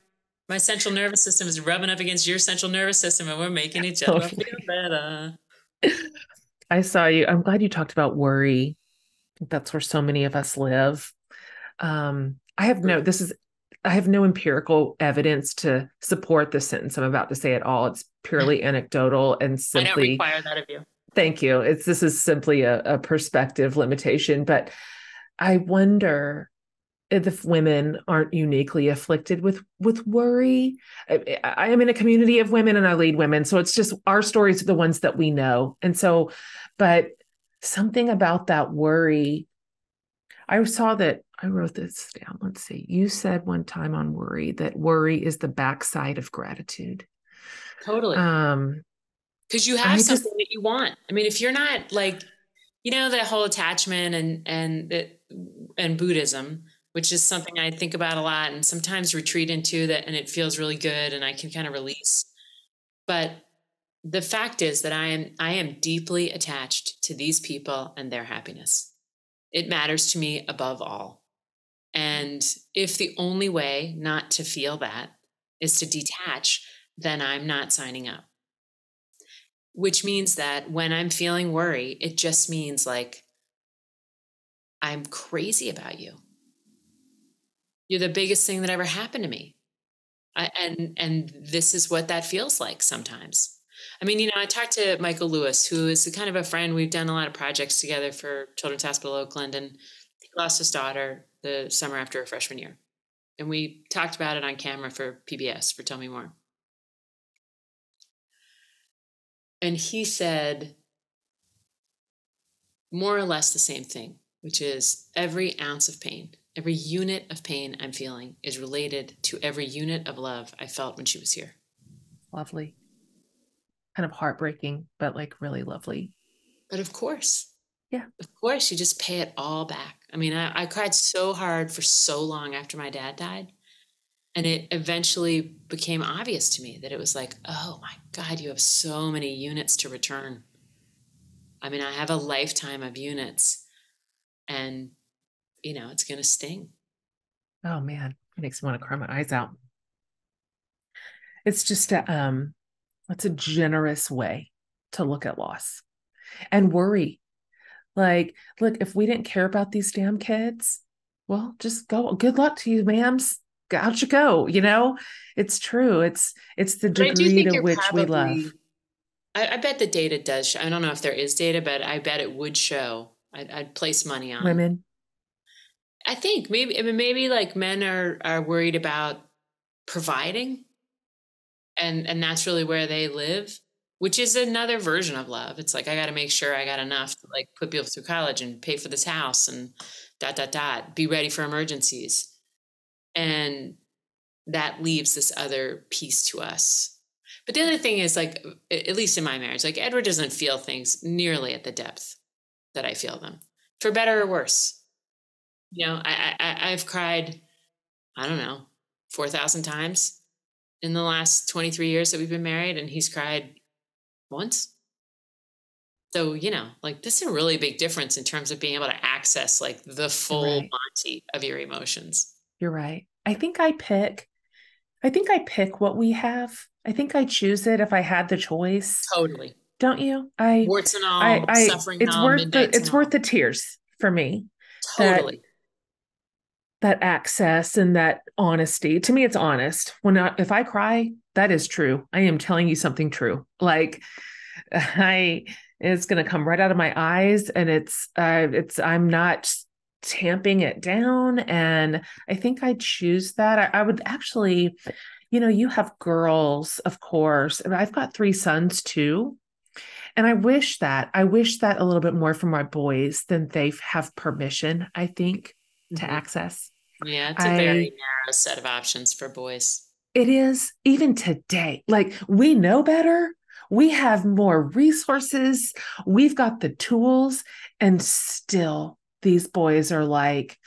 My central nervous system is rubbing up against your central nervous system and we're making each other totally. feel better. I saw you. I'm glad you talked about worry. That's where so many of us live. Um, I have no, this is, I have no empirical evidence to support this sentence I'm about to say at all. It's purely anecdotal and simply. I don't require that of you. Thank you. It's, this is simply a, a perspective limitation, but I wonder if women aren't uniquely afflicted with, with worry. I, I am in a community of women and I lead women. So it's just our stories are the ones that we know. And so, but something about that worry, I saw that I wrote this down. Let's see. You said one time on worry that worry is the backside of gratitude. Totally. Um, cause you have I something just, that you want. I mean, if you're not like, you know, that whole attachment and, and, and Buddhism, which is something I think about a lot and sometimes retreat into that. And it feels really good and I can kind of release, but the fact is that I am, I am deeply attached to these people and their happiness. It matters to me above all. And if the only way not to feel that is to detach, then I'm not signing up. Which means that when I'm feeling worry, it just means like, I'm crazy about you. You're the biggest thing that ever happened to me. I, and, and this is what that feels like sometimes. I mean, you know, I talked to Michael Lewis, who is kind of a friend. We've done a lot of projects together for Children's Hospital Oakland, and he lost his daughter the summer after her freshman year. And we talked about it on camera for P B S, for Tell Me More. And he said more or less the same thing, which is every ounce of pain, every unit of pain I'm feeling is related to every unit of love I felt when she was here. Lovely. Kind of heartbreaking, but like really lovely. But of course. Yeah. Of course, you just pay it all back. I mean, I, I cried so hard for so long after my dad died. And it eventually became obvious to me that it was like, oh my God, you have so many units to return. I mean, I have a lifetime of units and, you know, it's going to sting. Oh man, it makes me want to cry my eyes out. It's just, a, um, it's a generous way to look at loss and worry. Like, look, if we didn't care about these damn kids, well, just go. Good luck to you, ma'ams. Out you go. You know, it's true. It's, it's the degree to which probably, we love. I, I bet the data does. Show, I don't know if there is data, but I bet it would show. I'd, I'd place money on women. I think maybe, I mean, maybe like men are, are worried about providing and, and that's really where they live. Which is another version of love. It's like, I got to make sure I got enough to like put people through college and pay for this house and dot, dot, dot, be ready for emergencies. And that leaves this other piece to us. But the other thing is like, at least in my marriage, like Edward doesn't feel things nearly at the depth that I feel them, for better or worse. You know, I, I, I've cried, I don't know, four thousand times in the last twenty-three years that we've been married. And he's cried once. So, you know, like this is a really big difference in terms of being able to access like the full right. Monty of your emotions. You're right. I think I pick, I think I pick what we have. I think I choose it if I had the choice. Totally. Don't you? I, warts and all, I, I, suffering it's all, worth the, it's all. worth the tears for me. Totally. that access and that honesty. To me, it's honest. When I, if I cry, that is true. I am telling you something true. Like I, it's going to come right out of my eyes, and it's, uh, it's, I'm not tamping it down. And I think I choose that. I, I would actually, you know, you have girls, of course, and I've got three sons too. And I wish that, I wish that a little bit more for my boys than they have permission, I think, to access. Yeah, it's a I, very narrow set of options for boys. It is, even today. Like, we know better. We have more resources. We've got the tools. And still, these boys are like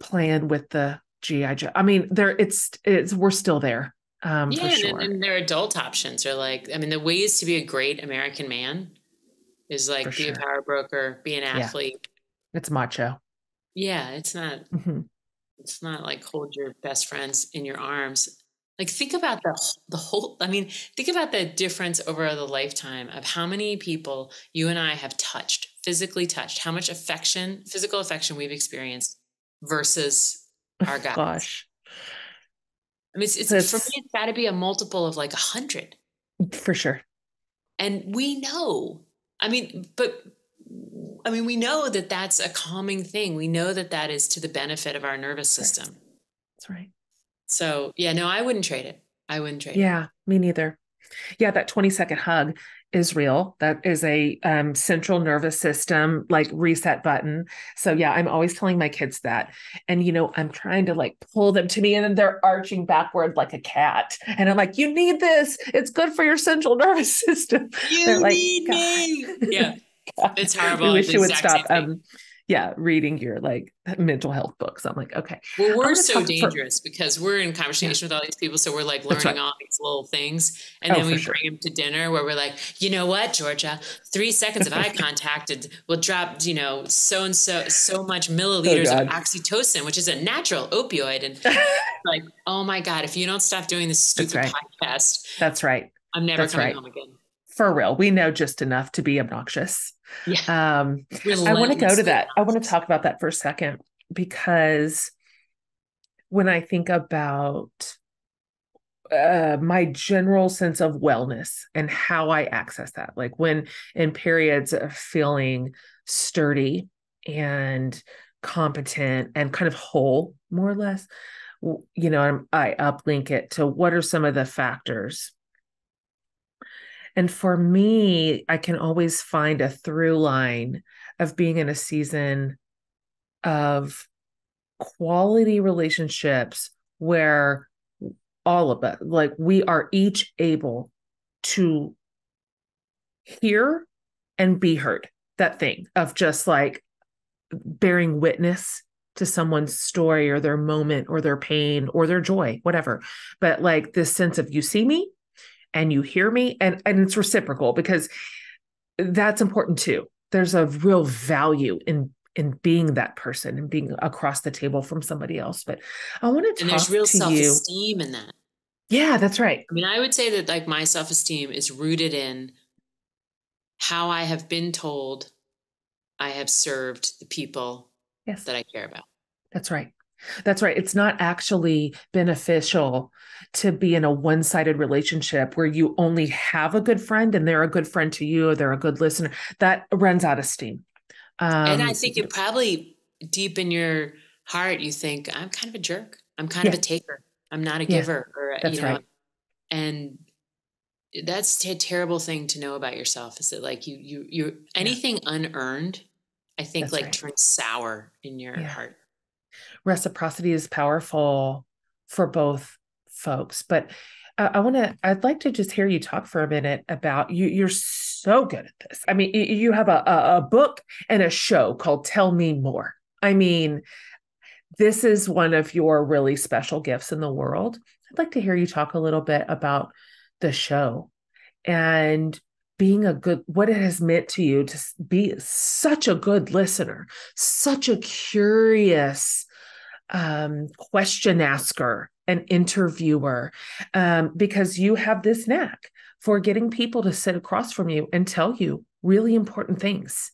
playing with the G I Joe. I mean, they're, it's, it's, we're still there. Um, yeah, for sure. and, and their adult options are like, I mean, the ways to be a great American man is like, for be sure. a power broker, be an athlete. Yeah. It's macho. Yeah, it's not, mm-hmm. it's not like hold your best friends in your arms. Like, think about the, the whole, I mean, think about the difference over the lifetime of how many people you and I have touched, physically touched, how much affection, physical affection we've experienced versus our guys. Gosh. I mean, it's, it's, it's for me, it's got to be a multiple of like a hundred. For sure. And we know, I mean, but I mean, we know that that's a calming thing. We know that that is to the benefit of our nervous system. That's right. So yeah, no, I wouldn't trade it. I wouldn't trade yeah, it. Yeah, me neither. Yeah. That twenty second hug is real. That is a um, central nervous system, like reset button. So yeah, I'm always telling my kids that, and, you know, I'm trying to like pull them to me, and then they're arching backward like a cat. And I'm like, you need this. It's good for your central nervous system. You they're like, need God. me. Yeah. It's horrible. I wish it's you would stop. Um, yeah. Reading your like mental health books. I'm like, okay. Well, we're so dangerous for- because we're in conversation yeah. with all these people. So we're like learning right. all these little things. And oh, then we sure. bring them to dinner where we're like, you know what, Georgia, three seconds of eye contact will drop, you know, so-and-so, so much milliliters oh, of oxytocin, which is a natural opioid. And like, oh my God, if you don't stop doing this stupid That's right. podcast, That's right. I'm never That's coming right. home again. For real. We know just enough to be obnoxious. Yeah. Um, I want to go to that. I want to talk about that for a second, because when I think about uh, my general sense of wellness and how I access that, like when in periods of feeling sturdy and competent and kind of whole, more or less, you know, I'm, I uplink it to what are some of the factors. And for me, I can always find a through line of being in a season of quality relationships where all of us, like we are each able to hear and be heard. That thing of just like bearing witness to someone's story or their moment or their pain or their joy, whatever. But like this sense of, you see me? And you hear me, and, and it's reciprocal, because that's important too. There's a real value in, in being that person and being across the table from somebody else. But I want to talk to you. And there's real self-esteem in that. Yeah, that's right. I mean, I would say that like my self-esteem is rooted in how I have been told I have served the people yes. that I care about. That's right. That's right. It's not actually beneficial to be in a one-sided relationship where you only have a good friend and they're a good friend to you, or they're a good listener. That runs out of steam. Um, and I think it probably deep in your heart, you think, I'm kind of a jerk. I'm kind yeah. of a taker. I'm not a yeah. giver. Or, that's you know, right. And that's a terrible thing to know about yourself, is that like you, you, you, anything yeah. unearned, I think that's like right. turns sour in your yeah. heart. Reciprocity is powerful for both folks, but uh, I want to, I'd like to just hear you talk for a minute about you. You're so good at this. I mean, you have a, a, a book and a show called Tell Me More. I mean, this is one of your really special gifts in the world. I'd like to hear you talk a little bit about the show and being a good, what it has meant to you to be such a good listener, such a curious um, question asker and interviewer, um, because you have this knack for getting people to sit across from you and tell you really important things,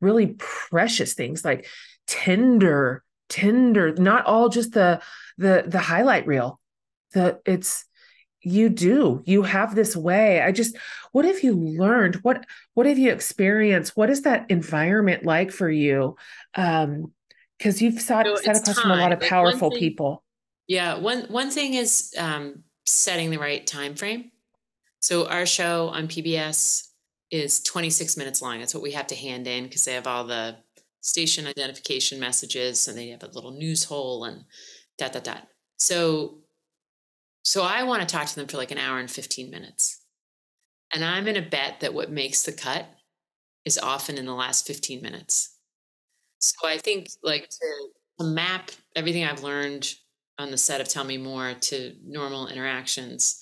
really precious things, like tender tender, not all just the, the, the highlight reel. The it's, you do, you have this way. I just, what have you learned? What, what have you experienced? What is that environment like for you? Um, cause you've sat, so sat across time. from a lot of like powerful thing, people. Yeah. One, one thing is, um, setting the right time frame. So our show on P B S is twenty-six minutes long. That's what we have to hand in because they have all the station identification messages and they have a little news hole and dot, dot, dot. So, so I want to talk to them for like an hour and fifteen minutes. And I'm going to bet that what makes the cut is often in the last fifteen minutes. So I think like to, to map everything I've learned on the set of Tell Me More to normal interactions,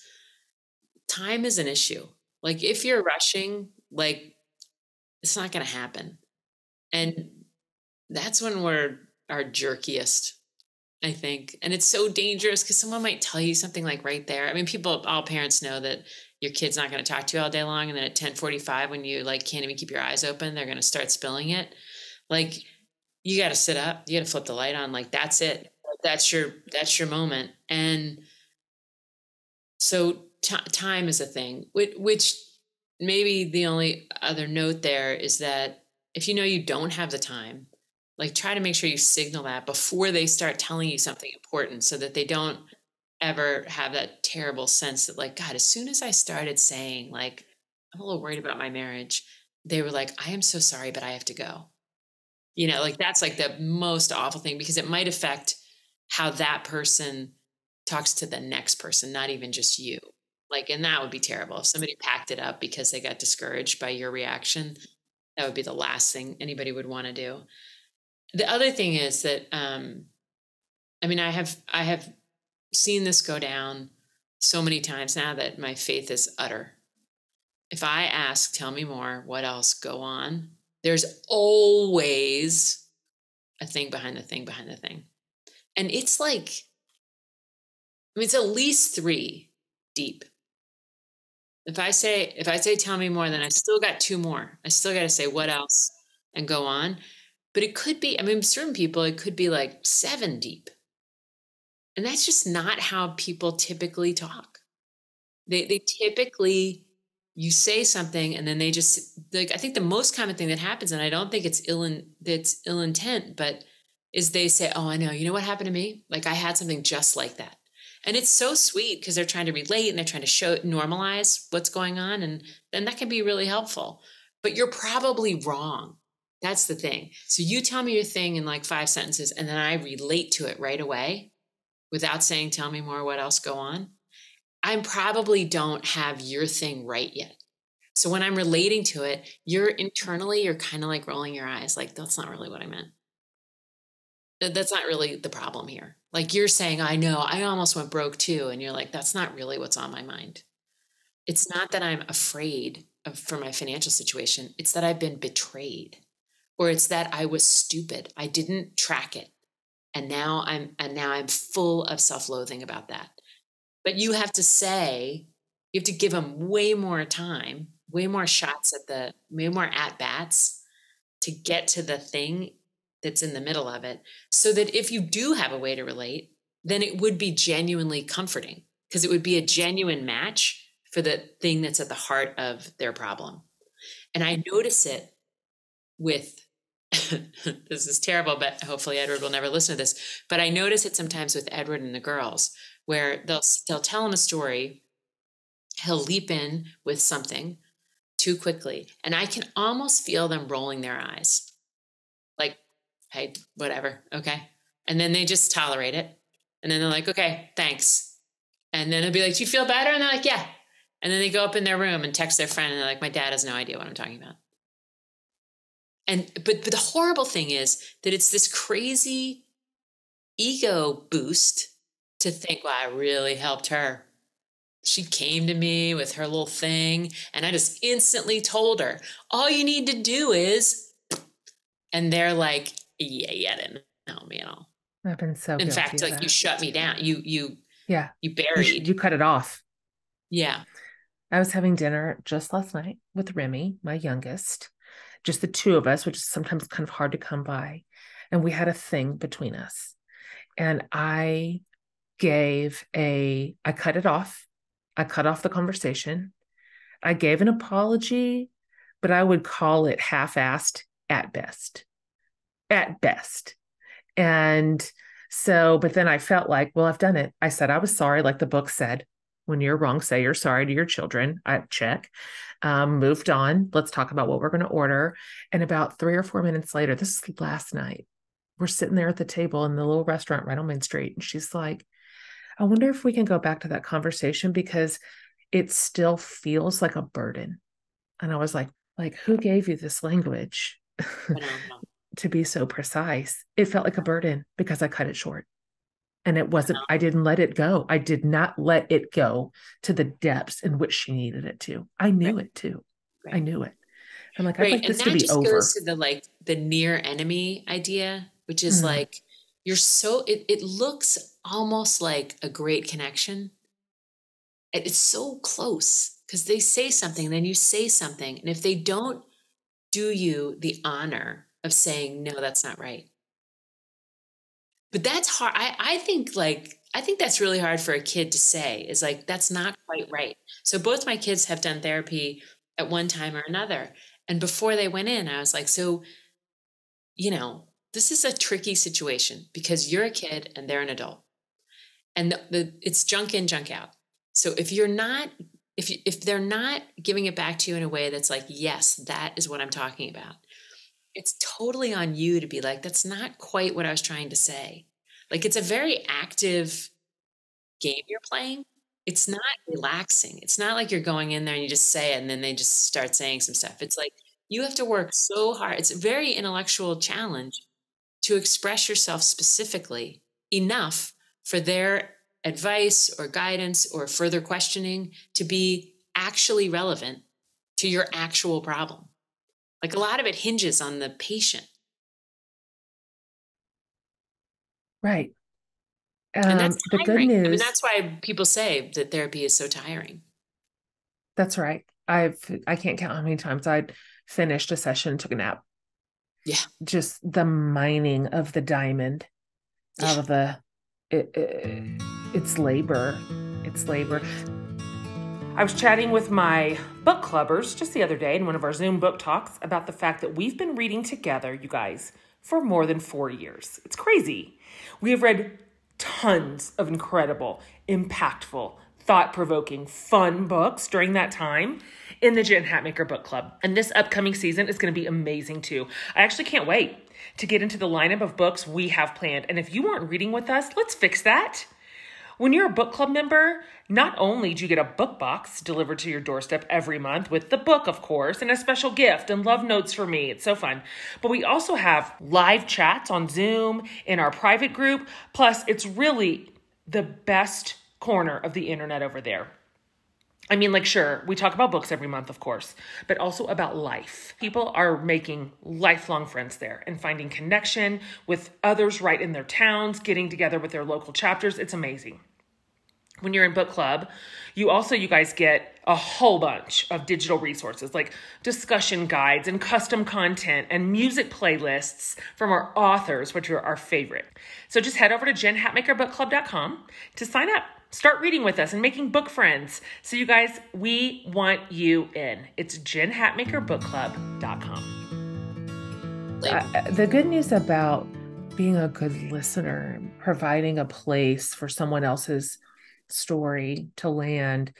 time is an issue. Like if you're rushing, like it's not going to happen. And that's when we're our jerkiest, I think. And it's so dangerous because someone might tell you something like right there. I mean, people, all parents know that your kid's not going to talk to you all day long. And then at ten forty-five, when you like can't even keep your eyes open, they're going to start spilling it. Like you got to sit up, you got to flip the light on. Like, that's it. That's your, that's your moment. And so t- time is a thing, which, which maybe the only other note there is that if you know you don't have the time, like try to make sure you signal that before they start telling you something important so that they don't ever have that terrible sense that like, God, as soon as I started saying like, I'm a little worried about my marriage, they were like, I am so sorry, but I have to go. You know, like that's like the most awful thing because it might affect how that person talks to the next person, not even just you. Like, and that would be terrible. If somebody packed it up because they got discouraged by your reaction, that would be the last thing anybody would want to do. The other thing is that, um, I mean, I have, I have seen this go down so many times now that my faith is utter. If I ask, tell me more, what else, go on, there's always a thing behind the thing behind the thing. And it's like, I mean, it's at least three deep. If I say, if I say, tell me more, then I still got two more. I still got to say what else and go on. But it could be, I mean, certain people, it could be like seven deep. And that's just not how people typically talk. They, they typically, you say something and then they just, like, I think the most common thing that happens, and I don't think it's ill, in, it's ill intent, but is they say, oh, I know, you know what happened to me? Like I had something just like that. And it's so sweet because they're trying to relate and they're trying to show, normalize what's going on. And then that can be really helpful, but you're probably wrong. That's the thing. So you tell me your thing in like five sentences and then I relate to it right away without saying, tell me more, what else, go on. I probably don't have your thing right yet. So when I'm relating to it, you're internally, you're kind of like rolling your eyes. Like, that's not really what I meant. That's not really the problem here. Like you're saying, I know, I almost went broke too. And you're like, that's not really what's on my mind. It's not that I'm afraid of, for my financial situation. It's that I've been betrayed. Or it's that I was stupid. I didn't track it. And now I'm, and now I'm full of self-loathing about that. But you have to say, you have to give them way more time, way more shots at the, way more at-bats to get to the thing that's in the middle of it. So that if you do have a way to relate, then it would be genuinely comforting because it would be a genuine match for the thing that's at the heart of their problem. And I notice it with, this is terrible, but hopefully Edward will never listen to this, but I notice it sometimes with Edward and the girls where they'll, they'll tell him a story. He'll leap in with something too quickly. And I can almost feel them rolling their eyes. Like, hey, whatever. Okay. And then they just tolerate it. And then they're like, okay, thanks. And then it'll be like, do you feel better? And they're like, yeah. And then they go up in their room and text their friend. And they're like, my dad has no idea what I'm talking about. And, but, but the horrible thing is that it's this crazy ego boost to think, well, I really helped her. She came to me with her little thing and I just instantly told her, all you need to do is, and they're like, yeah, yeah, didn't help me at all. I've been so in fact, like that. You shut me down. You, you, yeah, you buried, you cut it off. Yeah. I was having dinner just last night with Remy, my youngest. just the two of us, which is sometimes kind of hard to come by. And we had a thing between us. And I gave a, I cut it off. I cut off the conversation. I gave an apology, but I would call it half-assed at best, at best. And so, but then I felt like, well, I've done it. I said, I was sorry. Like the book said, when you're wrong, say you're sorry to your children. I check, um, moved on. Let's talk about what we're going to order. And about three or four minutes later, this is last night, we're sitting there at the table in the little restaurant right on Main Street. And she's like, I wonder if we can go back to that conversation because it still feels like a burden. And I was like, like, who gave you this language to be so precise? It felt like a burden because I cut it short and it wasn't, I didn't let it go. I did not let it go to the depths in which she needed it to. I knew right. it too. Right. I knew it. I'm like, right. I'd like and this to be just over. Goes to the, like the near enemy idea, which is mm-hmm. like, you're so, it, it looks almost like a great connection. It's so close because they say something and then you say something. And if they don't do you the honor of saying, no, that's not right. But that's hard. I, I think like, I think that's really hard for a kid to say is like, that's not quite right. So both my kids have done therapy at one time or another. And before they went in, I was like, so, you know, this is a tricky situation because you're a kid and they're an adult and the, the, it's junk in, junk out. So if you're not, if you, if they're not giving it back to you in a way that's like, yes, that is what I'm talking about. It's totally on you to be like, that's not quite what I was trying to say. Like, it's a very active game you're playing. It's not relaxing. It's not like you're going in there and you just say it and then they just start saying some stuff. It's like, you have to work so hard. It's a very intellectual challenge to express yourself specifically enough for their advice or guidance or further questioning to be actually relevant to your actual problem. Like a lot of it hinges on the patient. Right. Um, and that's the good news. I mean, that's why people say that therapy is so tiring. That's right. I've, I can't count how many times I'd finished a session, took a nap. Yeah. Just the mining of the diamond yeah. out of the, It, it, it's labor. It's labor. I was chatting with my book clubbers just the other day in one of our Zoom book talks about the fact that we've been reading together, you guys, for more than four years. It's crazy. We have read tons of incredible, impactful, thought-provoking, fun books during that time in the Jen Hatmaker Book Club. And this upcoming season is going to be amazing too. I actually can't wait to get into the lineup of books we have planned. And if you weren't reading with us, let's fix that. When you're a book club member, not only do you get a book box delivered to your doorstep every month with the book, of course, and a special gift and love notes for me. It's so fun. But we also have live chats on Zoom in our private group. Plus, it's really the best corner of the internet over there. I mean, like, sure, we talk about books every month, of course, but also about life. People are making lifelong friends there and finding connection with others right in their towns, getting together with their local chapters. It's amazing. When you're in book club, you also, you guys get a whole bunch of digital resources like discussion guides and custom content and music playlists from our authors, which are our favorite. So just head over to jen hatmaker book club dot com to sign up. Start reading with us and making book friends. So you guys, we want you in. It's jen hatmaker book club dot com. Uh, the good news about being a good listener, providing a place for someone else's story to land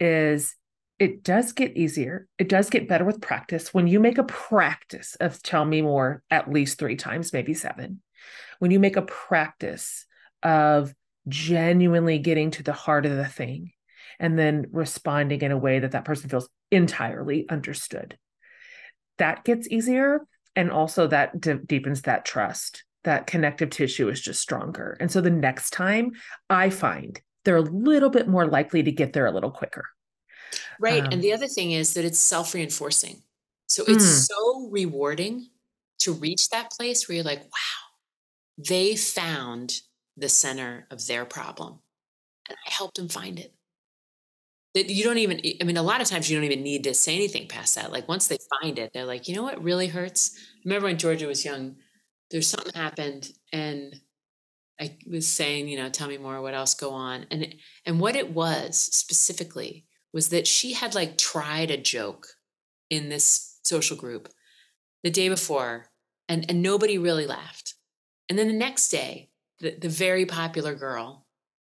is it does get easier. It does get better with practice. When you make a practice of tell me more at least three times, maybe seven, when you make a practice of genuinely getting to the heart of the thing and then responding in a way that that person feels entirely understood. That gets easier. And also that de- deepens that trust. That connective tissue is just stronger. And so the next time I find they're a little bit more likely to get there a little quicker. Right. Um, and the other thing is that it's self-reinforcing. So it's mm. so rewarding to reach that place where you're like, wow, they found the center of their problem. And I helped them find it. that you don't even, I mean, a lot of times you don't even need to say anything past that. Like once they find it, they're like, you know what really hurts? I remember when Georgia was young, there's something happened and I was saying, you know, tell me more, what else go on? And, and what it was specifically was that she had like tried a joke in this social group the day before and, and nobody really laughed. And then the next day, the, the very popular girl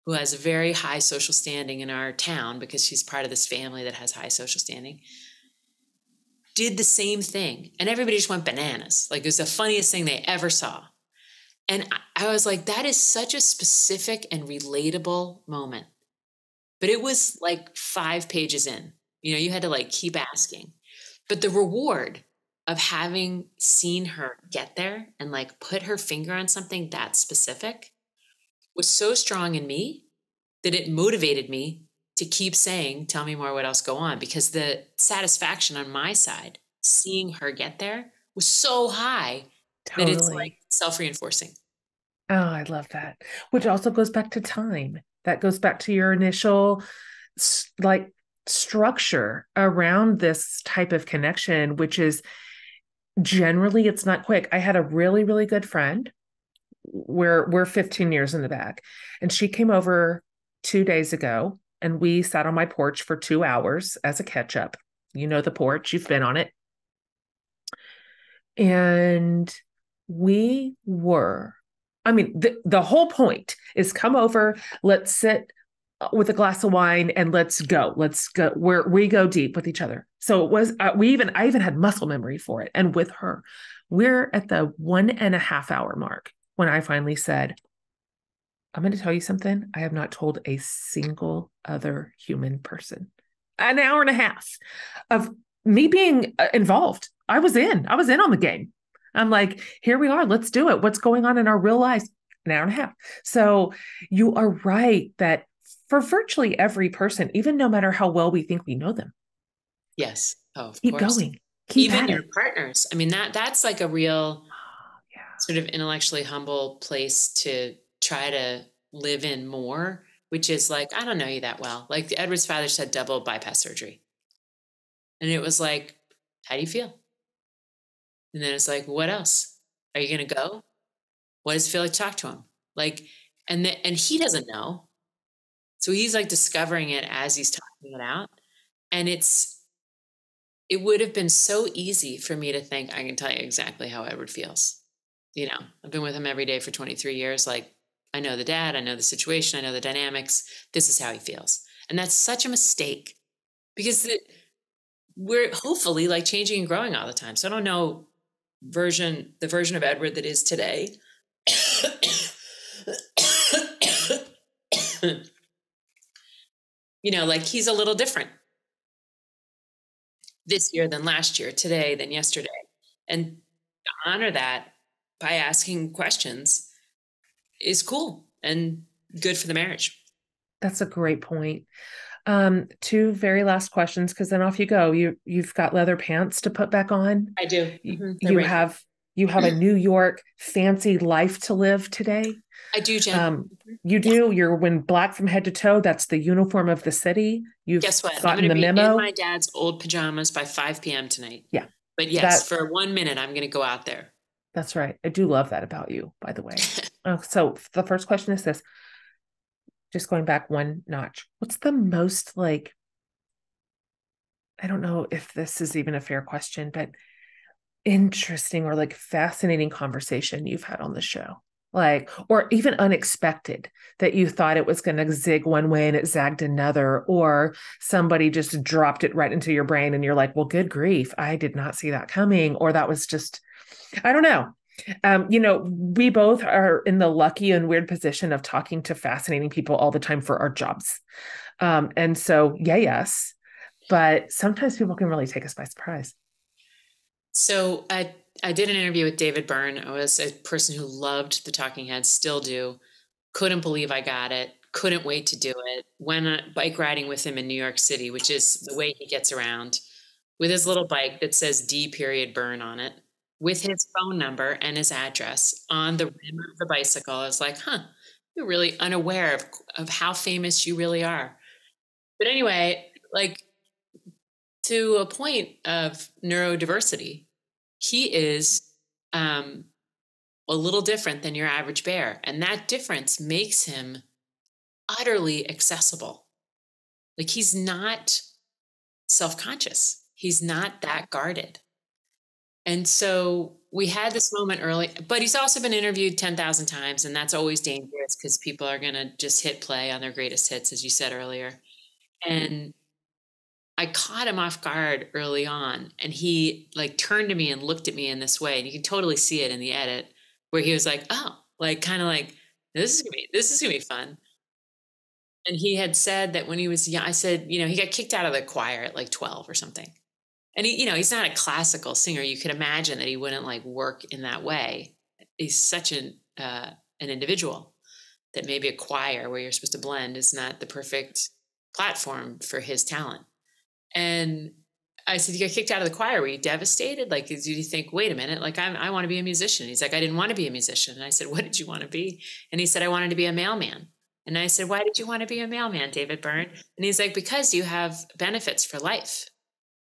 who has a very high social standing in our town because she's part of this family that has high social standing did the same thing. And everybody just went bananas. Like it was the funniest thing they ever saw. And I was like, that is such a specific and relatable moment. But it was like five pages in, you know, you had to like keep asking. But the reward of having seen her get there and like put her finger on something that specific was so strong in me that it motivated me to keep saying, tell me more, what else go on? Because the satisfaction on my side, seeing her get there was so high totally. That it's like self-reinforcing. Oh, I love that. Which also goes back to time. That goes back to your initial like structure around this type of connection, which is generally it's not quick. I had a really, really good friend. We're, we're fifteen years in the back. And she came over two days ago and we sat on my porch for two hours as a catch up. You know, the porch, you've been on it. And we were, I mean, the, the whole point is come over, let's sit with a glass of wine and let's go, let's go where we go deep with each other. So it was, uh, we even, I even had muscle memory for it. And with her, we're at the one and a half hour mark when I finally said, I'm going to tell you something I have not told a single other human person. An hour and a half of me being involved. I was in, I was in on the game. I'm like, here we are, let's do it. What's going on in our real lives? An hour and a half. So you are right that for virtually every person, even no matter how well we think we know them. Yes. Oh, of keep course. Going. Keep even your it. Partners. I mean, that that's like a real oh, yeah. sort of intellectually humble place to try to live in more, which is like, I don't know you that well. Like Edward's father said double bypass surgery. And it was like, how do you feel? And then it's like, what else? Are you going to go? What does it feel like to talk to him? Like, and the, and he doesn't know. So he's like discovering it as he's talking it out. And it's, it would have been so easy for me to think, I can tell you exactly how Edward feels. You know, I've been with him every day for twenty-three years. Like, I know the dad, I know the situation, I know the dynamics. This is how he feels. And that's such a mistake because it, we're hopefully like changing and growing all the time. So I don't know version, the version of Edward that is today. You know, like he's a little different this year than last year, today than yesterday. And to honor that by asking questions is cool and good for the marriage. That's a great point. Um, two very last questions, because then off you go. You, you've got leather pants to put back on. I do. Mm-hmm. You right. have you have a New York fancy life to live today. I do, Jen. Um, you do. Yes. You're in black from head to toe. That's the uniform of the city. You've Guess what? gotten I'm the be memo. In my dad's old pajamas by five p.m. tonight. Yeah. But yes, that, for one minute, I'm going to go out there. That's right. I do love that about you, by the way. uh, so the first question is this. Just going back one notch, what's the most like, I don't know if this is even a fair question, but interesting or like fascinating conversation you've had on the show, like, or even unexpected that you thought it was going to zig one way and it zagged another, or somebody just dropped it right into your brain and you're like, well, good grief, I did not see that coming. Or that was just, I don't know. Um, you know, we both are in the lucky and weird position of talking to fascinating people all the time for our jobs. Um, and so, yeah, yes, but sometimes people can really take us by surprise. So I, I did an interview with David Byrne. I was a person who loved The Talking Heads, still do. Couldn't believe I got it. Couldn't wait to do it. Went bike riding with him in New York City, which is the way he gets around, with his little bike that says D period Byrne on it, with his phone number and his address on the rim of the bicycle. I was like, huh, you're really unaware of, of how famous you really are. But anyway, like to a point of neurodiversity, he is um, a little different than your average bear. And that difference makes him utterly accessible. Like, he's not self-conscious. He's not that guarded. And so we had this moment early, but he's also been interviewed ten thousand times, and that's always dangerous because people are going to just hit play on their greatest hits, as you said earlier. And I caught him off guard early on, and he like turned to me and looked at me in this way. And you can totally see it in the edit where he was like, oh, like kind of like, this is going to be, this is going to be fun. And he had said that when he was young, I said, you know, he got kicked out of the choir at like twelve or something. And he, you know, he's not a classical singer. You could imagine that he wouldn't like work in that way. He's such an uh, an individual that maybe a choir where you're supposed to blend is not the perfect platform for his talent. And I said, you got kicked out of the choir. Were you devastated? Like, did you think, wait a minute, like I'm, I want to be a musician. He's like, I didn't want to be a musician. And I said, what did you want to be? And he said, I wanted to be a mailman. And I said, why did you want to be a mailman, David Byrne? And he's like, because you have benefits for life.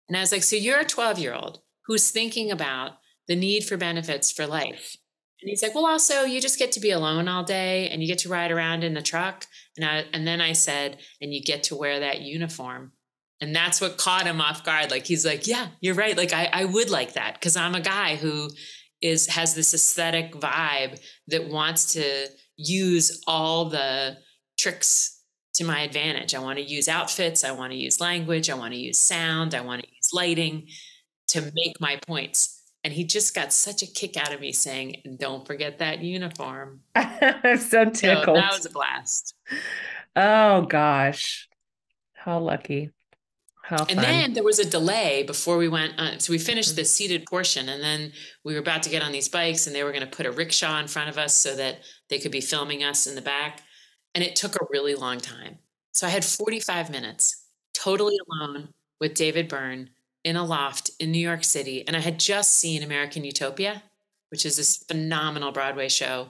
And I was like, so you're a twelve-year-old who's thinking about the need for benefits for life. And he's like, well, also, you just get to be alone all day and you get to ride around in the truck. And, I, and then I said, and you get to wear that uniform. And that's what caught him off guard. Like, he's like, yeah, you're right. Like, I, I would like that because I'm a guy who is has this aesthetic vibe that wants to use all the tricks to my advantage. I want to use outfits. I want to use language. I want to use sound. I want to use lighting to make my points. And he just got such a kick out of me saying, don't forget that uniform. I'm so tickled. So that was a blast. Oh gosh. How lucky. How fun. And then there was a delay before we went on. So we finished the seated portion and then we were about to get on these bikes and they were going to put a rickshaw in front of us so that they could be filming us in the back. And it took a really long time. So I had forty-five minutes totally alone with David Byrne in a loft in New York City. And I had just seen American Utopia, which is this phenomenal Broadway show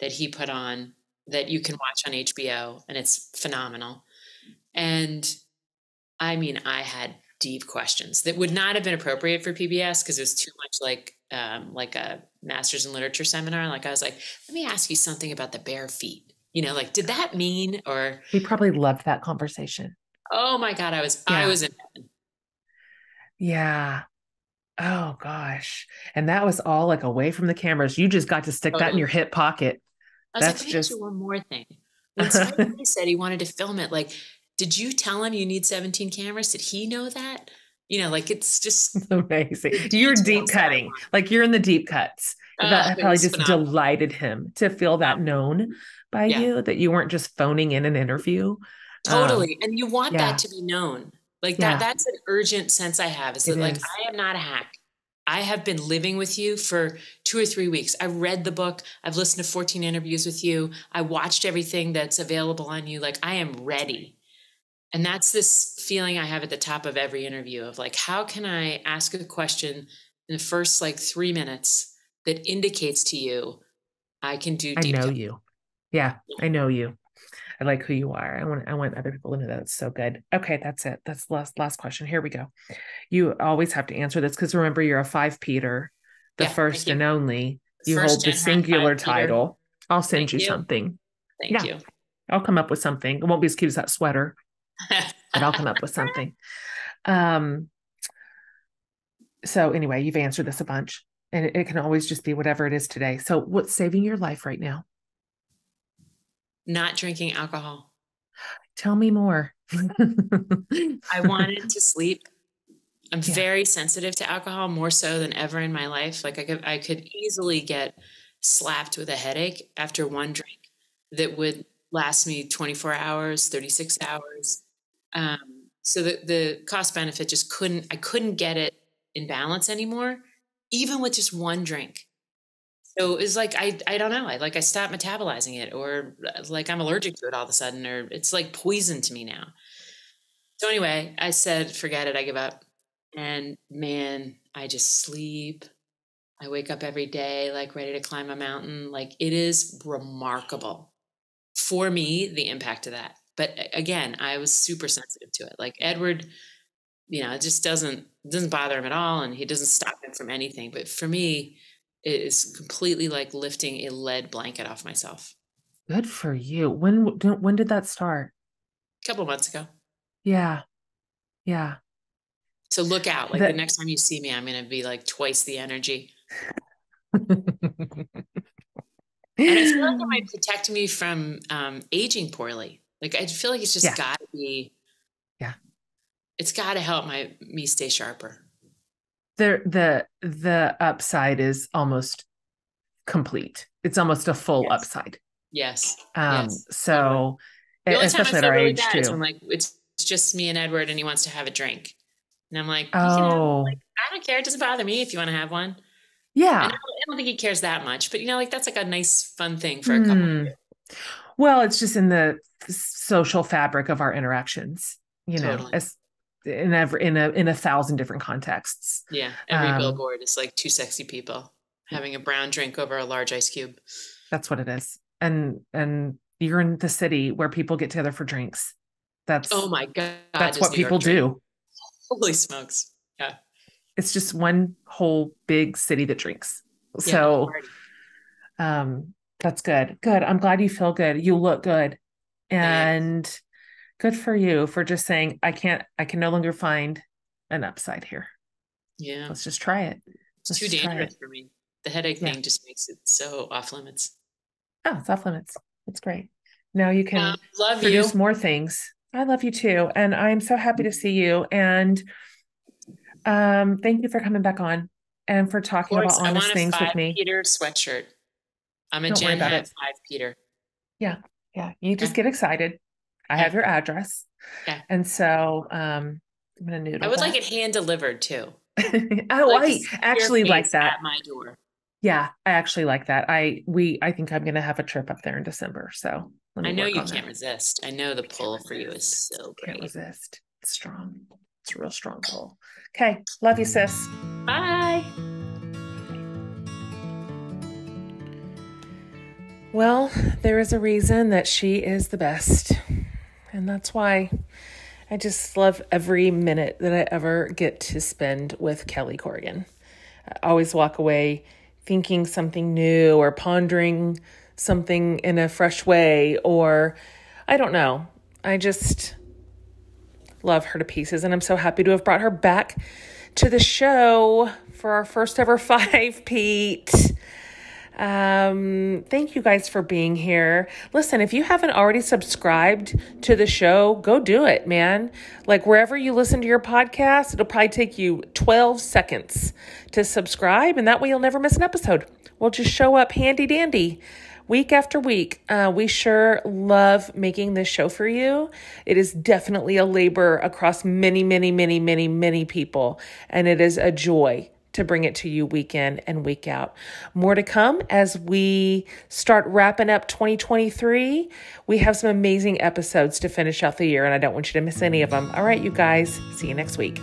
that he put on that you can watch on H B O. And it's phenomenal. And I mean, I had deep questions that would not have been appropriate for P B S because it was too much like um, like a master's in literature seminar. Like I was like, let me ask you something about the bare feet. You know, like, did that mean, or he probably loved that conversation. Oh my God. I was, yeah. I was in heaven. Yeah. Oh gosh. And that was all like away from the cameras. You just got to stick oh, that in your hip pocket. I was That's like, just one more thing. When somebody said he wanted to film it, like, did you tell him you need seventeen cameras? Did he know that? You know, like, it's just amazing. You're deep cutting, like you're in the deep cuts. Uh, that probably just phenomenal. Delighted him to feel that known by yeah. you, that you weren't just phoning in an interview. Totally. Um, and you want yeah. that to be known. Like that, yeah. that's an urgent sense I have is that it like, is. I am not a hack. I have been living with you for two or three weeks. I read the book. I've listened to fourteen interviews with you. I watched everything that's available on you. Like, I am ready. And that's this feeling I have at the top of every interview of like, how can I ask a question in the first like three minutes that indicates to you, I can do deep I know dive. You. Yeah, yeah, I know you. I like who you are. I want I want other people to know that. It's so good. Okay, that's it. That's the last, last question. Here we go. You always have to answer this because remember, you're a five Peter, the yeah, first and only. You first hold the singular title. Peter. I'll send thank you something. Thank yeah. you. I'll come up with something. It won't be as cute as that sweater, but I'll come up with something. Um. So anyway, you've answered this a bunch. And it can always just be whatever it is today. So what's saving your life right now? Not drinking alcohol. Tell me more. I wanted to sleep. I'm yeah. very sensitive to alcohol, more so than ever in my life. Like I could, I could easily get slapped with a headache after one drink that would last me twenty-four hours, thirty-six hours. Um, so the, the cost benefit just couldn't, I couldn't get it in balance anymore. Even with just one drink. So it's like, I, I don't know. I like, I stopped metabolizing it or like I'm allergic to it all of a sudden, or it's like poison to me now. So anyway, I said, forget it. I give up. And man, I just sleep. I wake up every day, like ready to climb a mountain. Like it is remarkable for me, the impact of that. But again, I was super sensitive to it. Like Edward, you know, it just doesn't, doesn't bother him at all. And he doesn't stop him from anything. But for me, it is completely like lifting a lead blanket off myself. Good for you. When, when did that start? A couple of months ago. Yeah. Yeah. So look out. Like the, the next time you see me, I'm going to be like twice the energy. And I feel like it might protect me from um, aging poorly. Like, I feel like it's just yeah. got to be, yeah, it's got to help my, me stay sharper. The, the, the upside is almost complete. It's almost a full yes. upside. Yes. Um, yes. So the only especially time I feel at our really age bad too. Is when, like, it's just me and Edward and he wants to have a drink. And I'm like, oh, like, I don't care. It doesn't bother me if you want to have one. Yeah. And I don't think he cares that much, but you know, like that's like a nice fun thing for a couple. Mm. Well, it's just in the social fabric of our interactions, you totally. know, as in every, in a, in a thousand different contexts. Yeah. Every um, billboard is like two sexy people having a brown drink over a large ice cube. That's what it is. And, and you're in the city where people get together for drinks. That's, oh my God, that's what people do. Holy smokes. Yeah. It's just one whole big city that drinks. Yeah, so, um, that's good. Good. I'm glad you feel good. You look good. And yes. good for you for just saying, I can't, I can no longer find an upside here. Yeah. Let's just try it. Let's it's too dangerous it. for me. The headache yeah. thing just makes it so off limits. Oh, it's off limits. That's great. Now you can um, love produce you. more things. I love you too. And I'm so happy to see you. And um, thank you for coming back on and for talking about honest things with me. Peter sweatshirt. I'm a Jen Hat five Peter. Yeah. Yeah. You just okay. get excited. I yeah. have your address. Yeah. And so, um, I'm going to noodle. I would that. like it hand delivered too. Oh, like I actually like that. At my door. Yeah. I actually like that. I, we, I think I'm going to have a trip up there in December. So let me I know you can't that. resist. I know the I pull for you is so great. Can't resist. It's strong. It's a real strong pull. Okay. Love you, sis. Bye. Well, there is a reason that she is the best. And that's why I just love every minute that I ever get to spend with Kelly Corrigan. I always walk away thinking something new or pondering something in a fresh way, or I don't know. I just love her to pieces. And I'm so happy to have brought her back to the show for our first ever five, Pete. Um, thank you guys for being here. Listen, if you haven't already subscribed to the show, go do it, man. Like wherever you listen to your podcast, it'll probably take you twelve seconds to subscribe. And that way you'll never miss an episode. We'll just show up handy dandy week after week. Uh, we sure love making this show for you. It is definitely a labor across many, many, many, many, many people. And it is a joy to bring it to you week in and week out. More to come as we start wrapping up twenty twenty-three. We have some amazing episodes to finish out the year, and I don't want you to miss any of them. All right, you guys, see you next week.